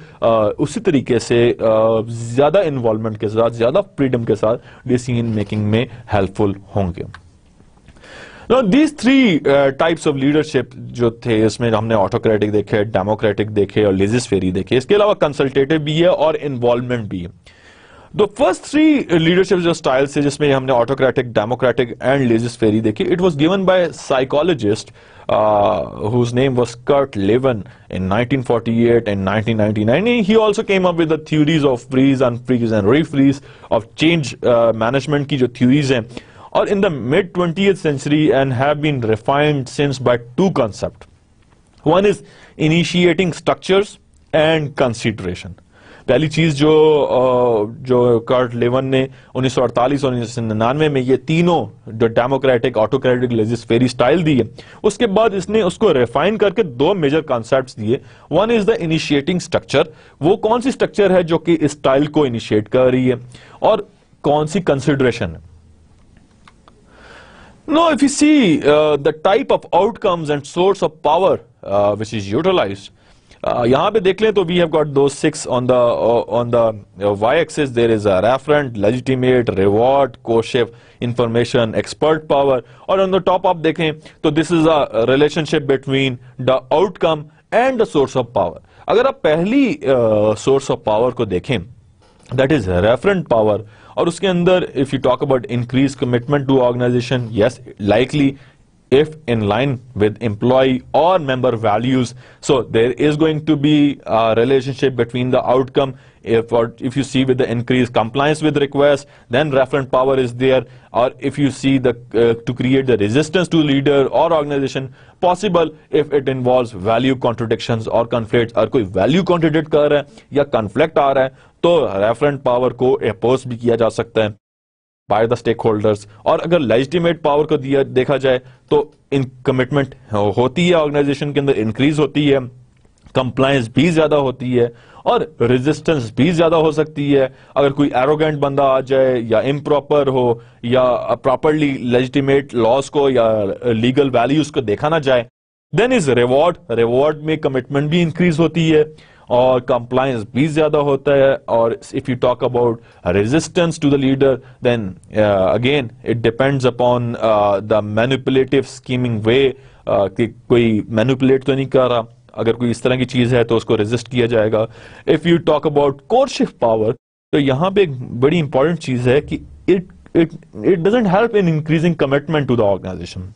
اسی طریقے سے زیادہ انوالومنٹ کے ساتھ، زیادہ فریڈم کے ساتھ ڈیسیژن میکنگ میں ہیلپ فل ہوں گے. Now these three uh, types of leadership جو تھے، اس میں ہم نے آٹوکریٹک دیکھے، ڈیموکریٹک دیکھے، اور لیزس فیری دیکھے. اس کے علاوہ کنسلٹیٹو بھی ہے اور انوالومنٹ بھی ہے. The first three leadership جو سٹائل سے، جس میں ہم نے autocratic, democratic and laissez faire دیکھے، it was given by a psychologist uh, whose name was Kurt Lewin in nineteen forty-eight and nineteen ninety-nine. He also came up with the theories of freeze, unfreeze and refreeze of change uh, management کی جو theories ہیں. Or in the mid twentieth century and have been refined since by two concepts. One is initiating structures and consideration. پہلی چیز جو جو کرٹ Lewin نے انیس سو اڑتالیس اور انیس سو ننانوے میں یہ تینوں جو democratic, autocratic, laissez faire style دی ہے، اس کے بعد اس نے اس کو ریفائن کر کے دو میجر کانسیپٹس دیے. One is the initiating structure, وہ کون سی اسٹرکچر ہے جو کہ اس سٹائل کو انیشیٹ کر رہی ہے، اور کون سی کنسیڈریشن ہے. Now if you see uh, the type of outcomes and source of power uh, which is utilized, یہاں پہ دیکھ لیں تو we have got those six on the uh, on the uh, y-axis. There is a referent, legitimate, reward, coercive, information, expert power. اور on the top آپ دیکھیں تو this is a relationship between the outcome and the source of power. اگر آپ پہلی source of power کو دیکھیں that is referent power, اور اس کے اندر if you talk about increase commitment to organization, yes likely if in line with employee or member values. So there is going to be a relationship between the outcome. If, or if you see with the increased compliance with request, then referent power is there. Or if you see the uh, to create the resistance to leader or organization possible if it involves value contradictions or conflicts. Or کوئی value contradict کر رہا ہے یا conflict آ رہا ہے تو referent power کو oppose بھی کیا جا سکتا ہے بائی دا اسٹیک ہولڈرس. اور اگر لیجٹیمیٹ پاور کو دیا دیکھا جائے تو ان کمٹمنٹ ہوتی ہے آرگنائزیشن کے اندر، انکریز ہوتی ہے، کمپلائنس بھی زیادہ ہوتی ہے اور ریزسٹنس بھی زیادہ ہو سکتی ہے. اگر کوئی ایروگینٹ بندہ آ جائے یا امپراپر ہو یا پراپرلی لیجٹیمیٹ لاس کو یا لیگل ویلیوز کو دیکھا نہ جائے، دین از ریوارڈ، ریوارڈ میں کمٹمنٹ بھی انکریز ہوتی ہے اور کمپلائنس بھی زیادہ ہوتا ہے. اور if you talk about resistance to the leader, then uh, again it depends upon uh, the manipulative scheming way uh, کہ کوئی manipulate تو نہیں کر رہا، اگر کوئی اس طرح کی چیز ہے تو اس کو resist کیا جائے گا. if you talk about coercive power تو یہاں پہ ایک بڑی important چیز ہے کہ it, it, it doesn't help in increasing commitment to the organization.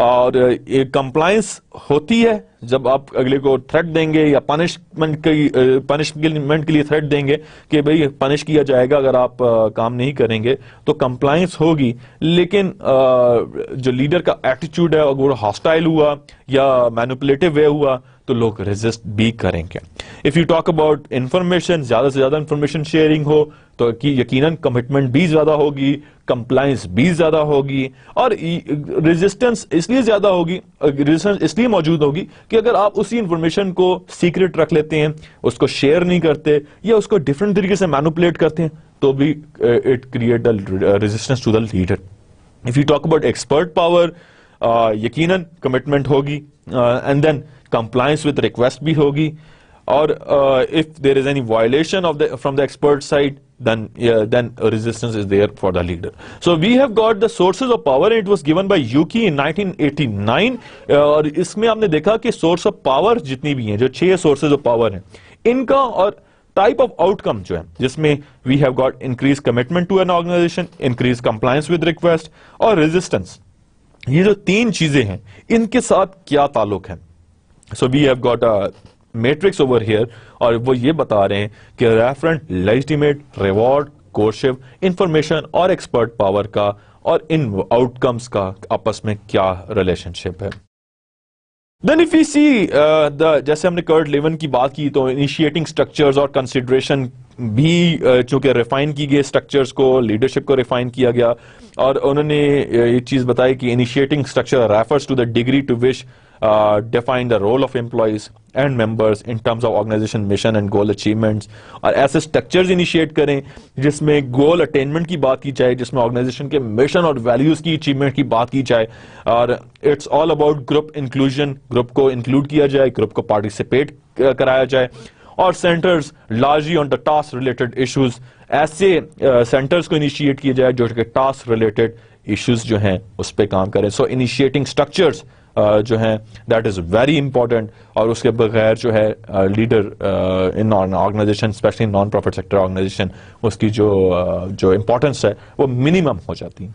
اور یہ کمپلائنس ہوتی ہے جب آپ اگلے کو تھریٹ دیں گے یا پنشمنٹ کی پنشمنٹ کے لیے تھریٹ دیں گے کہ بھئی پنش کیا جائے گا اگر آپ کام نہیں کریں گے، تو کمپلائنس ہوگی. لیکن جو لیڈر کا ایٹیچیوڈ ہے اگر وہ ہاسٹائل ہوا یا مینیپولیٹو وے ہوا تو لوگ ریزسٹ بھی کریں گے. If you talk about information, زیادہ سے زیادہ انفارمیشن شیئرنگ ہو تو یقیناً کمٹمنٹ بھی زیادہ ہوگی، کمپلائنس بھی زیادہ ہوگی. اور ریزسٹنس اس لیے زیادہ ہوگی، ریزسٹنس اس لیے موجود ہوگی کہ اگر آپ اسی انفارمیشن کو سیکرٹ رکھ لیتے ہیں، اس کو شیئر نہیں کرتے یا اس کو ڈفرینٹ طریقے سے مینیپولیٹ کرتے ہیں تو بھی it create the resistance to the leader. If you talk about expert power, یقیناً کمٹمنٹ ہوگی and then compliance with request بھی ہوگی. اور if there is any violation of the from the expert side, then yeah, then resistance is there for the leader. So we have got the sources of power and it was given by Yuki in nineteen eighty-nine. اور اس میں آپ نے دیکھا کہ source of power جتنی بھی ہیں، جو چھ sources of power ہیں ان کا، اور type of outcome جو ہے جس میں we have got increased commitment to an organization, increased compliance with request اور resistance، یہ جو تین چیزیں ہیں ان کے ساتھ کیا تعلق ہے. So we have got a matrix over here اور وہ یہ بتا رہے ہیں کہ referent, legitimate, reward, coercive, information اور ایکسپرٹ پاور کا اور ان آؤٹ کمز کا آپس میں کیا ریلیشن شپ ہے. دین اف یو سی دا، جیسے ہم نے کرٹ لیون کی بات کی تو انیشیٹنگ اسٹرکچرز اور کنسیڈریشن بھی چونکہ ریفائن کی گئے، اسٹرکچرز کو، لیڈرشپ کو ریفائن کیا گیا. اور انہوں نے یہ چیز بتائی کہ initiating structure refers to the degree to which Uh, define the role of employees and members in terms of organization mission and goal achievements. اور ایسے structures initiate کریں جس میں goal attainment کی بات کی جائے، جس میں organization کے mission اور values کی achievement کی بات کی جائے. اور it's all about group inclusion، group کو include کیا جائے، group کو participate کرایا جائے. اور centers largely on the task related issues، ایسے centers کو initiate کیا جائے جو کہ task related issues جو ہیں اس پہ کام کریں. So initiating structures جو ہیں that is very important. اور اس کے بغیر جو ہے leader in organization, especially non profit sector organization, اس کی جو جو امپورٹنس ہے وہ منیمم ہو جاتی.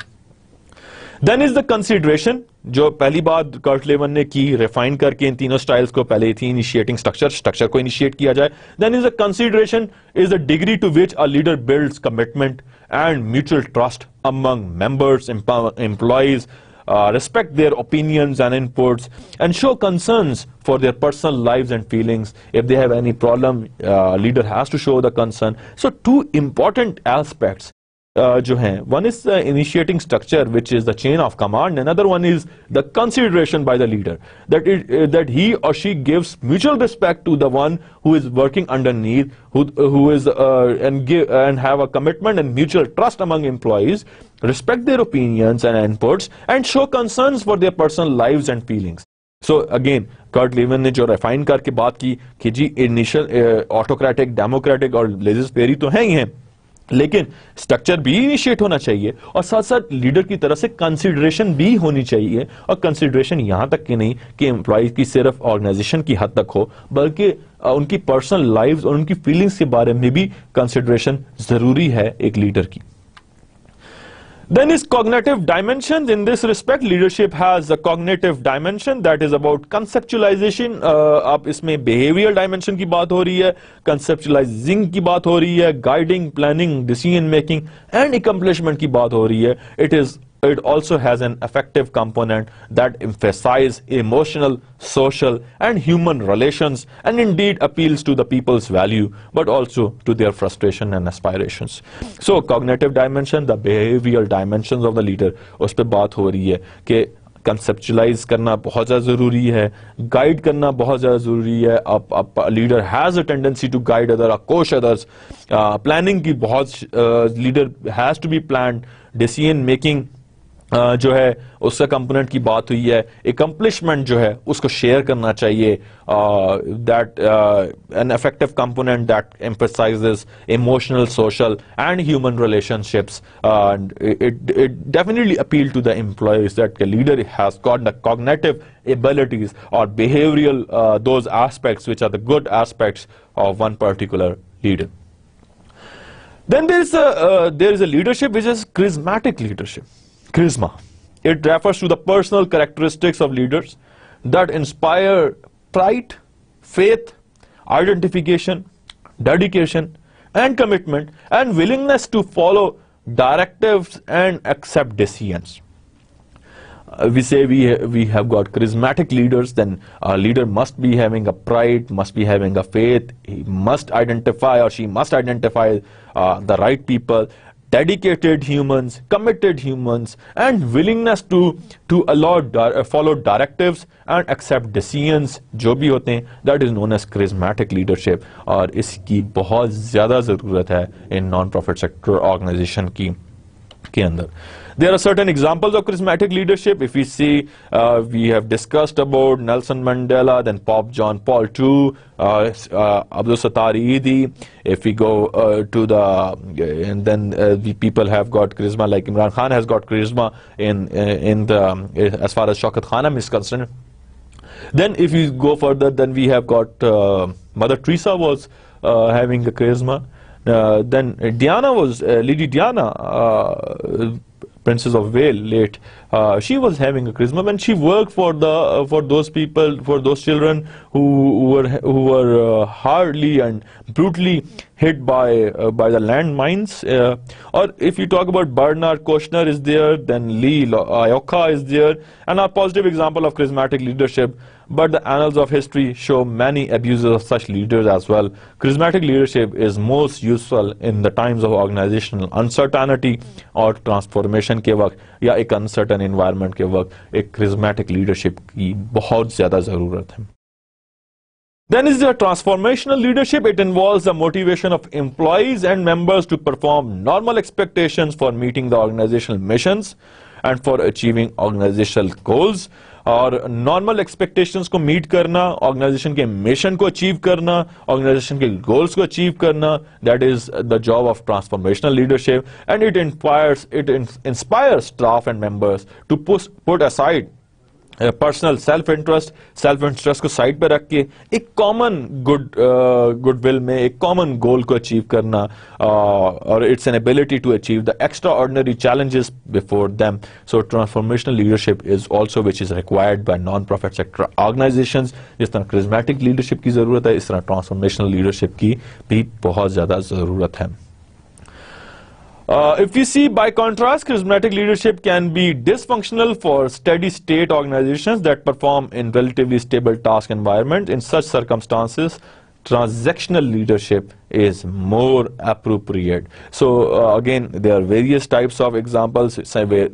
دین از دا کنسیڈریشن، جو پہلی بات کرٹ لیون نے کی، ریفائن کر کے ان تینوں اسٹائلس کو، پہلے تھی انیشیٹنگ اسٹرکچر، اسٹرکچر کو انیشیٹ کیا جائے. Then is the consideration is the degree to which a leader builds commitment and mutual trust among members, employees. Uh, respect their opinions and inputs and show concerns for their personal lives and feelings. If they have any problem, uh, leader has to show the concern. So two important aspects uh, jo hain. One is the initiating structure, which is the chain of command. Another one is the consideration by the leader that it, uh, that he or she gives mutual respect to the one who is working underneath, who uh, who is uh, and give uh, and have a commitment and mutual trust among employees. Respect their opinions and inputs and show concerns for their personal lives and feelings. So again, Kurt Lewin نے جو refine کر کے بات کی کہ جی initial autocratic, democratic اور لیجسلیٹری تو ہیں ہی ہیں، لیکن سٹرکچر بھی انیشیٹ ہونا چاہیے اور ساتھ ساتھ لیڈر کی طرف سے کنسیڈریشن بھی ہونی چاہیے, اور کنسیڈریشن یہاں تک کہ نہیں کہ امپلائیز کی صرف آرگنائزیشن کی حد تک ہو, بلکہ ان کی پرسنل لائفز اور ان کی فیلنگز کے بارے میں بھی کنسیڈریشن ضروری ہے ایک لیڈر کی. Then is cognitive dimensions. In this respect, leadership has a cognitive dimension that is about conceptualization. آپ اس میں behavioral dimension کی بات ہو رہی ہے, conceptualizing کی بات ہو رہی ہے, guiding, planning, decision making and accomplishment کی بات ہو رہی ہے. It is it also has an affective component that emphasizes emotional, social and human relations and indeed appeals to the people's value but also to their frustration and aspirations. So cognitive dimension, the behavioral dimensions of the leader, اس پہ بات ہو رہی ہے کہ conceptualise کرنا بہت زیادہ ضروری ہے, گائیڈ کرنا بہت زیادہ ضروری ہے. Leader has a tendency to guide other, coach others. Planning کی بہت, leader has to be planned. Decision making جو ہے اس کا کمپوننٹ کی بات ہوئی ہے. اکمپلشمنٹ جو ہے اس کو شیئر کرنا چاہیے, that an effective component that emphasizes emotional, social and human relationships. It definitely appeal to the employees that leader has got the cognitive abilities اور behavioural those aspects which are the good aspects of one particular leader. Then there is there is a leadership which is charismatic leadership. Charisma. It refers to the personal characteristics of leaders that inspire pride, faith, identification, dedication and commitment and willingness to follow directives and accept decisions. Uh, we say we, we have got charismatic leaders, then a leader must be having a pride, must be having a faith, he must identify or she must identify uh, the right people. Dedicated humans, committed humans and willingness to to allow uh, follow directives and accept decisions جو بھی ہوتے ہیں, that is known as charismatic leadership. اور اس کی بہت زیادہ ضرورت ہے ان نان پروفٹ سیکٹر آرگنائزیشن کی کے اندر. There are certain examples of charismatic leadership. If we see, uh, we have discussed about Nelson Mandela, then Pope John Paul the Second, uh, uh, Abdul Sattar Eidi. If we go uh, to the, uh, and then uh, the people have got charisma, like Imran Khan has got charisma in, in the, um, as far as Shaukat Khanam is concerned. Then if you go further, then we have got uh, Mother Teresa was uh, having the charisma. Uh, then Diana was, uh, Lady Diana, uh, Princess of Wales, late, uh, she was having a charisma when she worked for the uh, for those people, for those children who, who were who were uh, hardly and brutally hit by uh, by the landmines. Uh, or if you talk about Bernard Koshner is there, then Lee Ayoka is there, and a positive example of charismatic leadership. But the annals of history show many abuses of such leaders as well. Charismatic leadership is most useful in the times of organizational uncertainty or transformation کے وقت یا ایک uncertain environment کے وقت ایک charismatic leadership کی بہت زیادہ ضرورت ہے. Then is the transformational leadership. It involves the motivation of employees and members to perform normal expectations for meeting the organizational missions and for achieving organizational goals. اور normal expectations کو meet کرنا, organisation کے mission کو achieve کرنا, organisation کے goals کو achieve کرنا, that is the job of transformational leadership. And it inspires it inspires staff and members to put aside personal self interest, self interest کو side پہ رکھ کے ایک کامن گڈ گڈ ول میں ایک کامن گول کو achieve کرنا, اور it's an ability to achieve the extraordinary challenges before them. So transformational leadership is also which is required by non profit sector organizations. جس طرح charismatic leadership کی ضرورت ہے, اس طرح ٹرانسفارمیشنل لیڈرشپ کی بھی بہت زیادہ ضرورت ہے. Uh, if you see, by contrast, charismatic leadership can be dysfunctional for steady state organizations that perform in relatively stable task environment. In such circumstances, transactional leadership is more appropriate. So uh, again, there are various types of examples.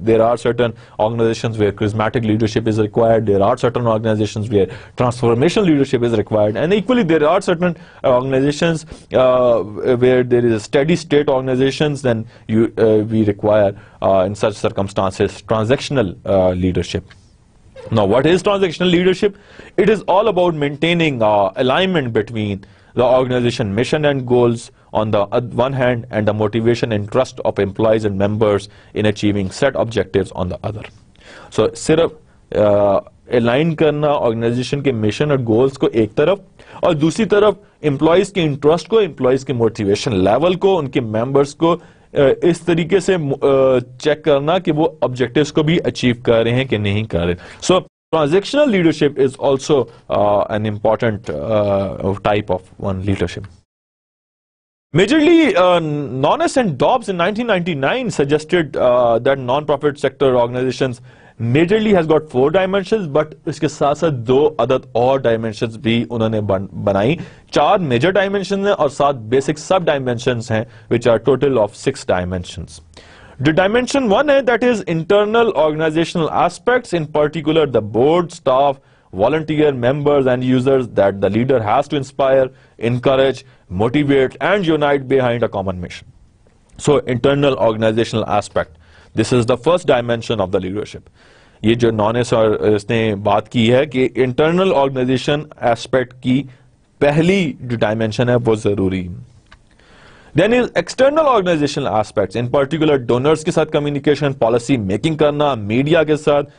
There are certain organizations where charismatic leadership is required. There are certain organizations where transformational leadership is required. And equally, there are certain organizations uh, where there is a steady state organizations. Then you, uh, we require uh, in such circumstances transactional uh, leadership. Now, what is transactional leadership? It is all about maintaining uh, alignment between the organization mission and goals, on the one hand and the motivation and trust of employees and members in achieving set objectives on the other. So صرف align کرنا organisation کے mission اور goals کو ایک طرف اور دوسری طرف امپلائیز کے انٹرسٹ کو, امپلائیز کے موٹیویشن لیول کو, ان کے ممبرز کو اس طریقے سے چیک کرنا کہ وہ آبجیکٹیوز کو بھی اچیو کر رہے ہیں کہ نہیں کر رہے. So transactional leadership is also an important type of one leadership. Majorly, uh, Nonas and Dobbs in nineteen ninety-nine suggested uh, that non-profit sector organizations majorly has got four dimensions, but اس کے ساتھ ساتھ دو عدد اور dimensions بھی انہوں نے بنائی. چار major dimensions ہیں اور سات basic sub dimensions ہیں which are total of six dimensions. The dimension one ہے that is internal organizational aspects, in particular the board, staff, volunteer, members and users that the leader has to inspire, encourage, motivate and unite behind a common mission. So internal organizational aspect, this is the first dimension of the leadership. یہ جو نونس اور اس نے بات کی ہے کہ internal organization aspect کی پہلی جو dimension ہے وہ ضروری. Then is external organizational aspects, in particular donors کے ساتھ communication, policy making کرنا, media کے ساتھ.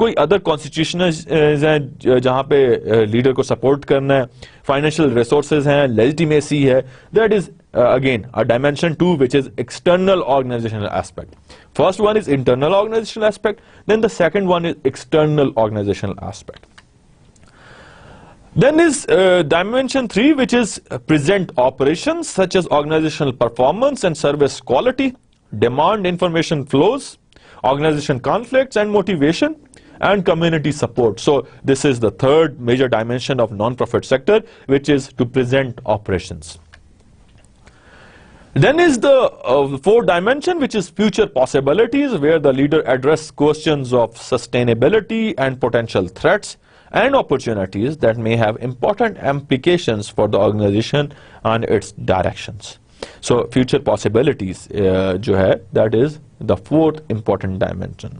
کوئی ادر کانسٹیٹیوشنز ہیں جہاں پہ لیڈر کو سپورٹ کرنا ہے, فائنینشیل ریسورسز ہیں, لیجیٹیمیسی ہے. That is again a dimension two which is external organisational aspect. First one is internal organisational aspect, then the second one is external organisational aspect. Then is uh, dimension three, which is present operations such as organizational performance and service quality, demand information flows, organization conflicts and motivation, and community support. So this is the third major dimension of non-profit sector, which is to present operations. Then is the uh, fourth dimension, which is future possibilities, where the leader addresses questions of sustainability and potential threats and opportunities that may have important implications for the organization and its directions. So future possibilities uh, jo hai, that is the fourth important dimension.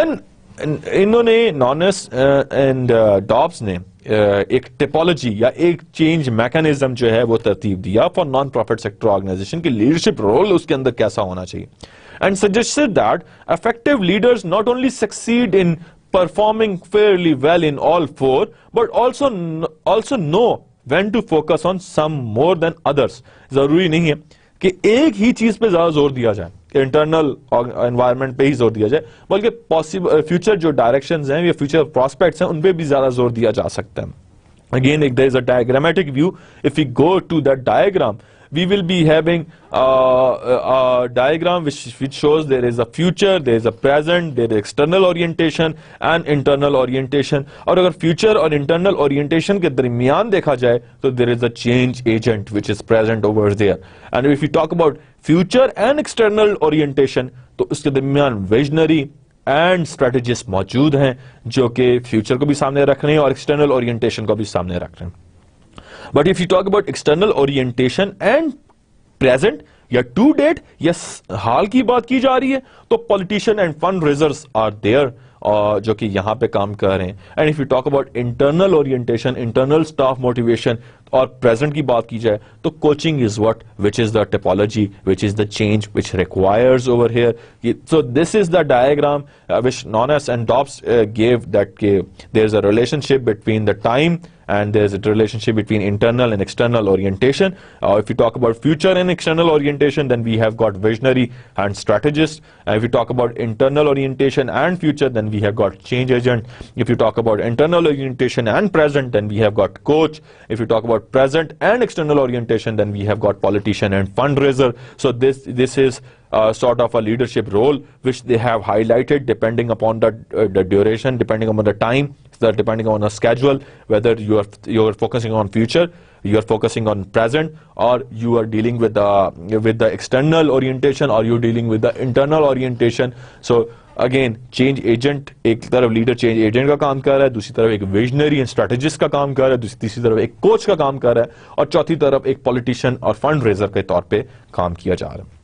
Then انہوں نے نونس and ڈابز نے ایک typology یا ایک change mechanism جو ہے وہ ترتیب دیا for non profit sector organization کی لیڈرشپ رول اس کے اندر کیسا ہونا چاہیے. And suggested that effective leaders not only succeed in performing fairly well in all four but also also know when to focus on some more than others. ضروری نہیں ہے کہ ایک ہی چیز پہ زیادہ زور دیا جائے, انٹرنل انوائرمنٹ پہ ہی زور دیا جائے, بلکہ پاسبل فیوچر جو ڈائریکشنز ہیں یا فیوچر پراسپیکٹس ہیں ان پہ بھی زیادہ زور دیا جا سکتا ہے. Again if there is a diagrammatic view, if we go to that diagram we will be having diagram which shows there is a future, there is a present, there is external orientation and internal orientation. اور اگر future اور internal orientation کے درمیان دیکھا جائے تو there is a change agent which is present over there. And if you talk about future and external orientation تو اس کے درمیان ویژنری اینڈ اسٹریٹجسٹ موجود ہیں جو کہ فیوچر کو بھی سامنے رکھ رہے ہیں اور ایکسٹرنل اورینٹیشن کو بھی سامنے رکھ رہے ہیں. But if you talk about external orientation and present یا to date یا حال کی بات کی جا رہی ہے تو politician and fundraisers are there جو کہ یہاں پہ کام کر رہے ہیں. And if you talk about internal orientation, internal staff motivation اور present کی بات کی جائے تو coaching is what, which is the typology, which is the change which requires over here. So this is the diagram which Nonas and Dobbs gave, that there is a relationship between the time and there is a relationship between internal and external orientation. Uh, if you talk about future and external orientation, then we have got visionary and strategist. Uh, if you talk about internal orientation and future, then we have got change agent. If you talk about internal orientation and present, then we have got coach. If you talk about present and external orientation, then we have got politician and fundraiser. So this, this is Uh, sort of a leadership role which they have highlighted depending upon the, uh, the duration, depending upon the time, so depending on the schedule, whether you are you are focusing on future, you are focusing on present, or you are dealing with the with the external orientation, or you're dealing with the internal orientation. So again change agent, ایک طرف leader change agent کا کام کر رہا ہے, دوسری طرف ایک visionary and strategist کا کام کر رہا ہے, تیسری طرف ایک coach کا کام کر رہا ہے, اور چوتھی طرف ایک politician اور fundraiser کے طور پہ کام کیا جا رہا ہے.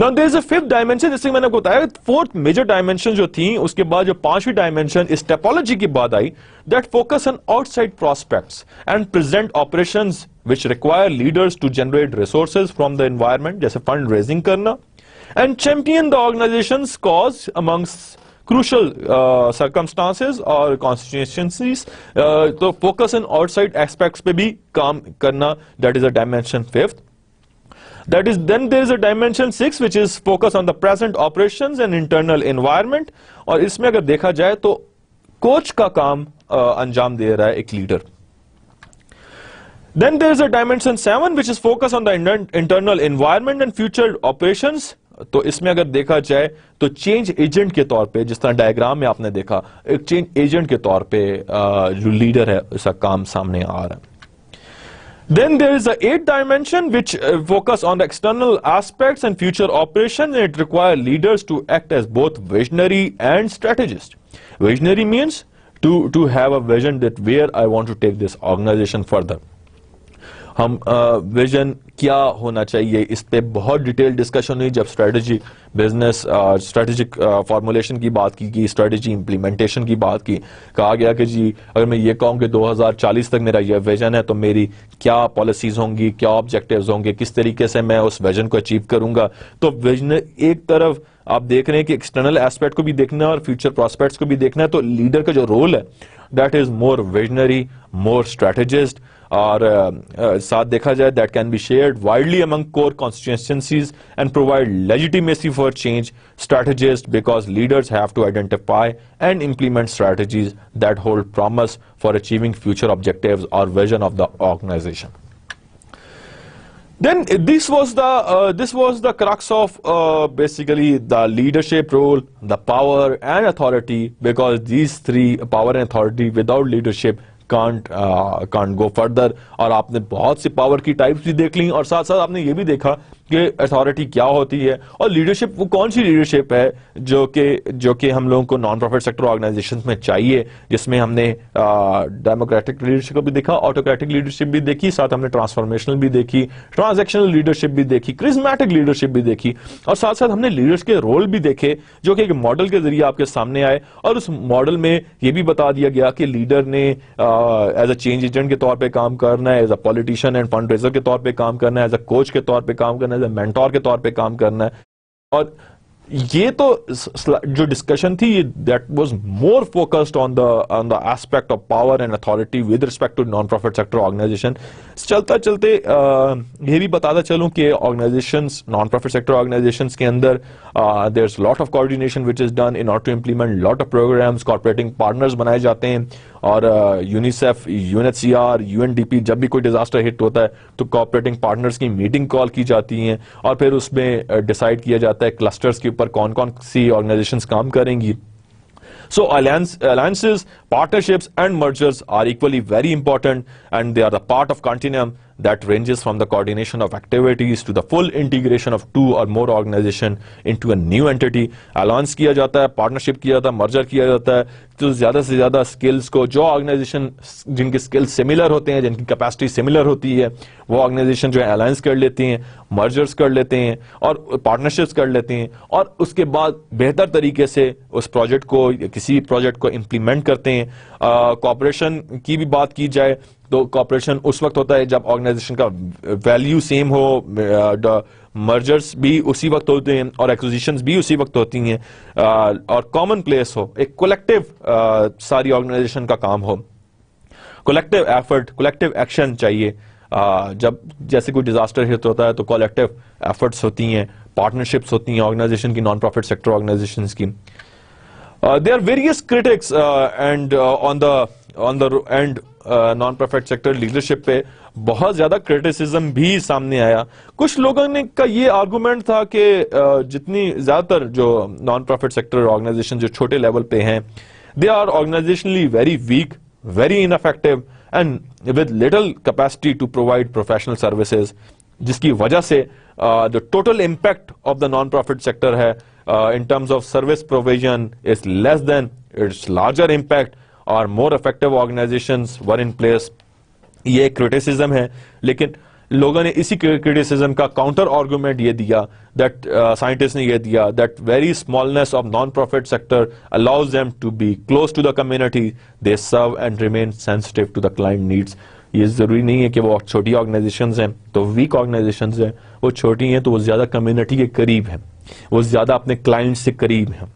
Now there is a fifth dimension, جس سے میں نے بتایا fourth major dimension جو تھی اس کے بعد جو پانچویں dimension اس ٹیپالوجی کی بات آئی that focus on outside prospects and present operations which require leaders to generate resources from the environment, جیسے فنڈ ریزنگ کرنا, and champion the organization's cause amongst crucial uh, circumstances or constituencies. تو focus on outside aspects پہ بھی کام کرنا, that is a dimension fifth. That is, then there is a dimension six which is focus on the present operations and internal environment. اور اس میں اگر دیکھا جائے تو کوچ کا کام انجام دے رہا ہے ایک leader. Then there is a dimension seven which is focus on the internal environment and future operations. تو اس میں اگر دیکھا جائے تو چینج ایجنٹ کے طور پہ, جس طرح ڈائیگرام میں آپ نے دیکھا, ایک چینج ایجنٹ کے طور پہ جو لیڈر ہے اس کا کام سامنے آ رہا ہے. Then there is a eighth dimension which uh, focus on the external aspects and future operations, and it require leaders to act as both visionary and strategist. Visionary means to to have a vision that where I want to take this organization further. ہم vision کیا ہونا چاہیے اس پہ بہت detail discussion ہوئی جب strategy business strategic formulation کی بات کی گئی, اسٹریٹجی امپلیمنٹیشن کی بات کی, کہا گیا کہ جی اگر میں یہ کہوں کہ دو ہزار چالیس تک میرا یہ ویژن ہے تو میری کیا پالیسیز ہوں گی, کیا آبجیکٹیوز ہوں گے, کس طریقے سے میں اس ویژن کو اچیو کروں گا. تو ویژن ایک طرف آپ دیکھ رہے ہیں کہ ایکسٹرنل ایسپیکٹ کو بھی دیکھنا ہے اور فیوچر پراسپیکٹس کو بھی دیکھنا ہے. تو لیڈر کا جو رول ہے that is more visionary, more strategist, اور ساتھ دیکھا جائے that can be shared widely among core constituencies and provide legitimacy for change. Strategist because leaders have to identify and implement strategies that hold promise for achieving future objectives اور vision of the organization. Then this was the uh, this was the crux of uh, basically the leadership role, the power and authority, because these three, power and authority, without leadership can't uh, can't go further. اور آپ نے بہت سی power کی types بھی دیکھ لیں, اور ساتھ ساتھ آپ نے یہ بھی دیکھا کہ اتھارٹی کیا ہوتی ہے اور لیڈرشپ وہ کون سی لیڈرشپ ہے جو کہ جو کہ ہم لوگوں کو نان پروفٹ سیکٹر آرگنائزیشنز میں چاہیے, جس میں ہم نے ڈیموکریٹک لیڈرشپ بھی دیکھا, آٹوکریٹک لیڈرشپ بھی دیکھی, ساتھ ہم نے ٹرانسفارمیشنل بھی دیکھی, ٹرانزیکشنل لیڈرشپ بھی دیکھی, کرزمیٹک لیڈرشپ بھی دیکھی, اور ساتھ ساتھ ہم نے لیڈرس کے رول بھی دیکھے جو کہ ایک ماڈل کے ذریعے آپ کے سامنے آئے. اور اس ماڈل میں یہ بھی بتا دیا گیا کہ لیڈر نے ایز اے چینج ایجنٹ کے طور پہ کام کرنا ہے, as a politician and fund raiser کے طور پہ کام کرنا ہے, ایز اے کوچ کے طور پہ کام کرنا ہے, مینٹور کے طور پہ کام کرنا ہے. اور یہ تو جو ڈسکشن تھی that was more focused on the on the aspect of power and authority with respect to non profit sector organization. چلتا چلتے یہ بھی بتاتا چلوں کہ organizations, non profit sector organizations کے اندر there is lot of coordination which is done in order to implement lot of programs. کارپوریٹنگ partners بنائے جاتے ہیں, اور UNICEF, U N H C R, U N D P, جب بھی کوئی disaster ہٹ ہوتا ہے تو کارپوریٹنگ پارٹنرز کی میٹنگ کال کی جاتی ہیں اور پھر اس میں ڈیسائیڈ کیا جاتا ہے کلسٹرز کے اوپر کون کون سی آرگنائزیشنز کام کریں گی. So alliance, alliances, partnerships and mergers are equally very important, and they are the part of continuum that ranges from the coordination of activities to the full integration of two or more organization into a new entity. Alliance کیا جاتا ہے, partnership کیا جاتا ہے, merger کیا جاتا ہے. تو زیادہ سے زیادہ skills کو جو organization جن کے skills similar ہوتے ہیں, جن کی capacity similar ہوتی ہے, وہ organization جو ہے alliance کر لیتے ہیں, mergers کر لیتے ہیں اور partnerships کر لیتے ہیں, اور اس کے بعد بہتر طریقے سے اس project کو, کسی project کو implement کرتے ہیں. Cooperation کی بھی بات کی جائے تو کوپریشن اس وقت ہوتا ہے جب آرگنائزیشن کا ویلیو سیم ہو, مرجرز بھی اسی وقت ہوتے ہیں اور ایکوزیشنز بھی اسی وقت ہوتی ہیں, اور کامن پلیس ہو, ایک کولیکٹیو ساری آرگنائزیشن کا کام ہو, کولیکٹیو ایفرٹ, کولیکٹیو ایکشن چاہیے. جب جیسے کوئی ڈیزاسٹر ہٹ ہوتا ہے تو کولیکٹیو ایفرٹس ہوتی ہیں, پارٹنرشپس ہوتی ہیں آرگنائزیشن کی, نان پروفٹ سیکٹر آرگنائزیشنز کی. They are various critics and on the on the and non profit sector leadership پہ بہت زیادہ کرٹیسزم بھی سامنے آیا. کچھ لوگوں نے کا یہ آرگومنٹ تھا کہ جتنی زیادہ تر جو نان پروفٹ سیکٹر آرگنائزیشن جو چھوٹے لیول پہ ہیں, they are organizationally very weak, very ineffective and with little capacity to provide professional services, جس کی وجہ سے جو total impact of the non profit sector ہے in terms of service provision is less than its larger impact, اور more effective organizations were in place. یہ ایک criticism ہے, لیکن لوگوں نے اسی کرٹیسزم کا کاؤنٹر آرگومنٹ یہ دیا دیٹ سائنٹسٹ نے یہ دیا that very smallness of non profit sector allows them to be close to the community, they serve and remain sensitive to the client needs. یہ ضروری نہیں ہے کہ وہ چھوٹی آرگنائزیشنز ہیں تو ویک آرگنائزیشنز ہیں، وہ چھوٹی ہیں تو وہ زیادہ کمیونٹی کے قریب ہیں، وہ زیادہ اپنے کلائنٹ سے قریب ہیں.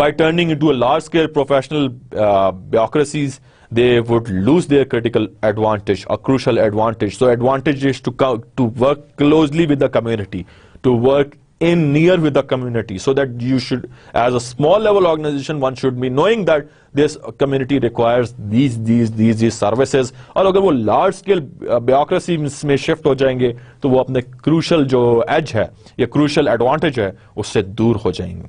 By turning into a large scale professional bureaucracies they would lose their critical advantage, a crucial advantage. So advantage is to to work closely with the community, to work in near with the community, so that you should, as a small level organization, one should be knowing that this community requires these these these these services. اور اگر وہ large scale bureaucracy میں shift ہو جائیں گے تو وہ اپنے crucial جو edge ہے یا crucial advantage ہے اس سے دور ہو جائیں گے.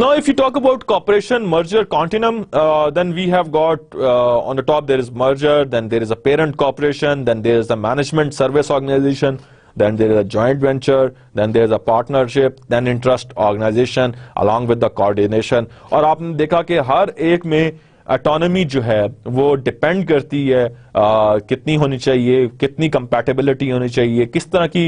Now if you talk about cooperation, merger, continuum, uh, then we have got uh, on the top there is merger, then there is a parent corporation, then there is a management service organization, then there is a joint venture, then there is a partnership, then interest organization along with the coordination. اور آپ نے دیکھا کہ ہر ایک میں autonomy جو ہے وہ ڈپینڈ کرتی ہے آ, کتنی ہونی چاہیے، کتنی کمپیٹیبلٹی ہونی چاہیے، کس طرح کی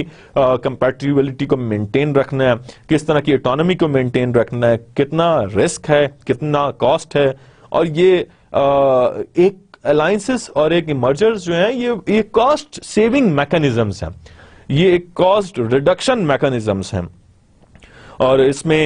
کمپیٹیبلٹی کو مینٹین رکھنا ہے، کس طرح کی اٹانومی کو مینٹین رکھنا ہے، کتنا رسک ہے، کتنا کاسٹ ہے. اور یہ آ, ایک الائنسز اور ایک مرجرز جو ہیں یہ یہ کاسٹ سیونگ میکانزمس ہیں، یہ ایک کاسٹ ریڈکشن میکانزمس ہیں. اور اس میں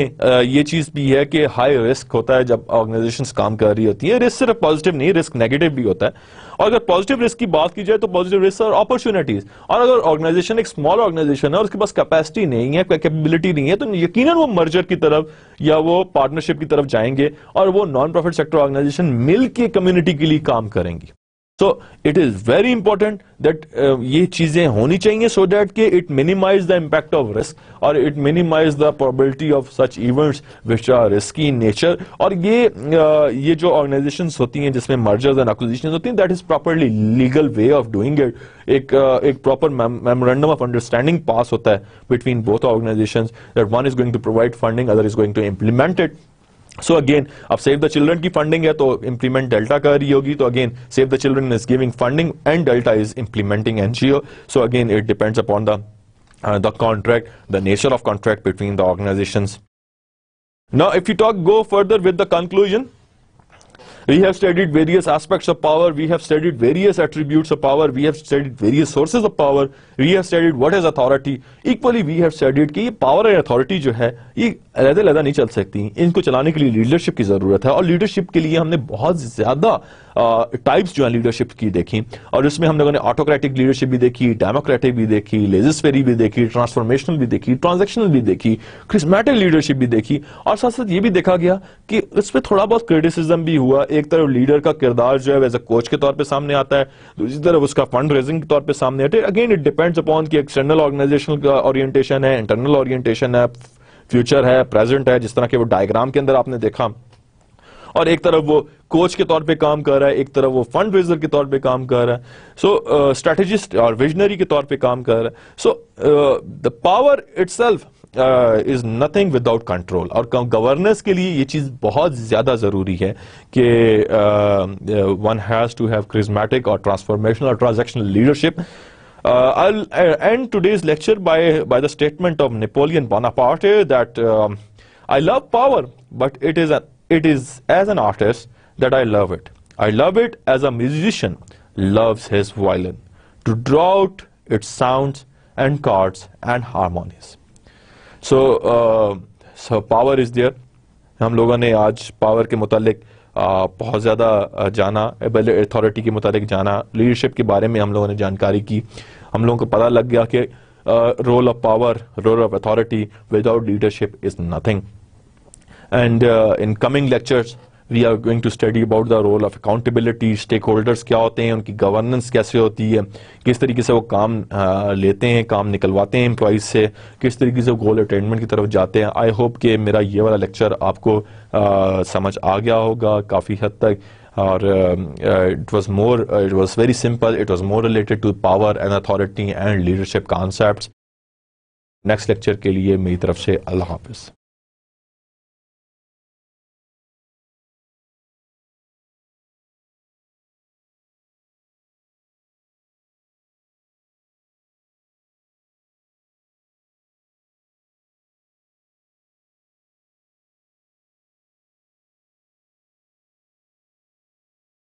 یہ چیز بھی ہے کہ ہائی رسک ہوتا ہے جب آرگنائزیشنز کام کر رہی ہوتی ہیں. رسک صرف پازیٹیو نہیں، رسک نیگیٹو بھی ہوتا ہے. اور اگر پازیٹیو رسک کی بات کی جائے تو پازیٹیو رسک اور اپرچونٹیز، اور اگر آرگنائزیشن ایک اسمال آرگنائزیشن ہے اور اس کے پاس کیپیسٹی نہیں ہے، کیپیبلٹی نہیں ہے، تو یقیناً وہ مرجر کی طرف یا وہ پارٹنرشپ کی طرف جائیں گے اور وہ نان پروفٹ سیکٹر آرگنائزیشن مل کے کمیونٹی کے لیے کام کریں گی. So it is very important that یہ چیزیں ہونی چاہیے سو دیٹ کہ it minimize the impact of risk اور it minimize the probability of such events which are risky in nature. اور یہ یہ جو آرگنائزیشنس ہوتی ہیں جس میں مرجرز اینڈ ایکوزیشنز ہوتی ہیں that is properly legal way of doing it. ایک ایک proper memorandum of understanding pass ہوتا ہے between both organizations that one is going to provide funding, other is going to implement it. So again اب save the children کی funding ہے تو implement Delta کر رہی ہوگی، تو again save the children is giving funding and Delta is implementing N G O. So again it depends upon the the contract, the nature of contract between the organizations. Now if you talk go further with the conclusion, we have studied various aspects of power, we have studied various attributes of power, we have studied various sources of power, we have studied what is authority. Equally we have studied کہ یہ power and authority جو ہے یہ علیحدہ علیحدہ نہیں چل سکتی، ان کو چلانے کے لیے لیڈرشپ کی ضرورت ہے. اور لیڈرشپ کے لیے ہم نے بہت زیادہ ٹائپس جو ہیں لیڈرشپ کی دیکھی، اور اس میں ہم لوگوں نے آٹوکریٹک لیڈرشپ بھی دیکھی، ڈیموکریٹک بھی دیکھی، لیجسفیری بھی دیکھی، ٹرانسفارمیشنل بھی دیکھی، ٹرانزیکشنل بھی دیکھی، کرسمیٹک لیڈرشپ بھی دیکھی. اور ساتھ ساتھ یہ بھی دیکھا گیا کہ اس پہ تھوڑا بہت کرٹیسزم بھی ہوا. ایک طرف لیڈر کا کردار جو ہے ایز اے کوچ کے طور پہ سامنے آتا ہے، دوسری طرف اس کا فنڈ ریزنگ کے طور پہ سامنے آتا ہے. اگین اٹ ڈیپینڈس اپون کہ ایکسٹرنل آرگنائزیشن کا اورینٹیشن ہے، انٹرنل اورینٹیشن ہے، فیوچر ہے، پریزنٹ ہے، جس طرح کے وہ ڈائیگرام کے اندر آپ نے دیکھا. اور ایک طرف وہ کوچ کے طور پہ کام کر رہا ہے، ایک طرف وہ فنڈ ریزر کے طور پہ کام کر رہا ہے، سو اسٹریٹجسٹ اور ویژنری کے طور پہ کام کر رہا ہے. So the power itself is nothing without control. اور گورننس کے لیے یہ چیز بہت زیادہ ضروری ہے کہ one has to have charismatic اور ٹرانسفارمیشنل اور transactional leadership. I'll end today's lecture by by the statement of Napoleon Bonaparte that um, I love power, but it is a, it is as an artist that I love it. I love it as a musician loves his violin to draw out its sounds and chords and harmonies. So, uh, so power is there. ہم لوگوں نے آج power کے متعلق بہت زیادہ جانا، authority کے متعلق جانا، لیڈرشپ کے بارے میں ہم لوگوں نے جانکاری کی. ہم لوگوں کو پتہ لگ گیا کہ role of power, role of authority without leadership is nothing. And in coming lectures we are going to study about the role of accountability, stakeholders کیا ہوتے ہیں، ان کی گورننس کیسے ہوتی ہے، کس طریقے سے وہ کام لیتے ہیں، کام نکلواتے ہیں امپلائیز سے، کس طریقے سے گول اٹینمنٹ کی طرف جاتے ہیں. آئی ہوپ کہ میرا یہ والا لیکچر آپ کو سمجھ آ گیا ہوگا کافی حد تک. اور it was more it was very simple, it was more related to power and authority and leadership concepts. Next lecture کے لیے میری طرف سے اللہ حافظ.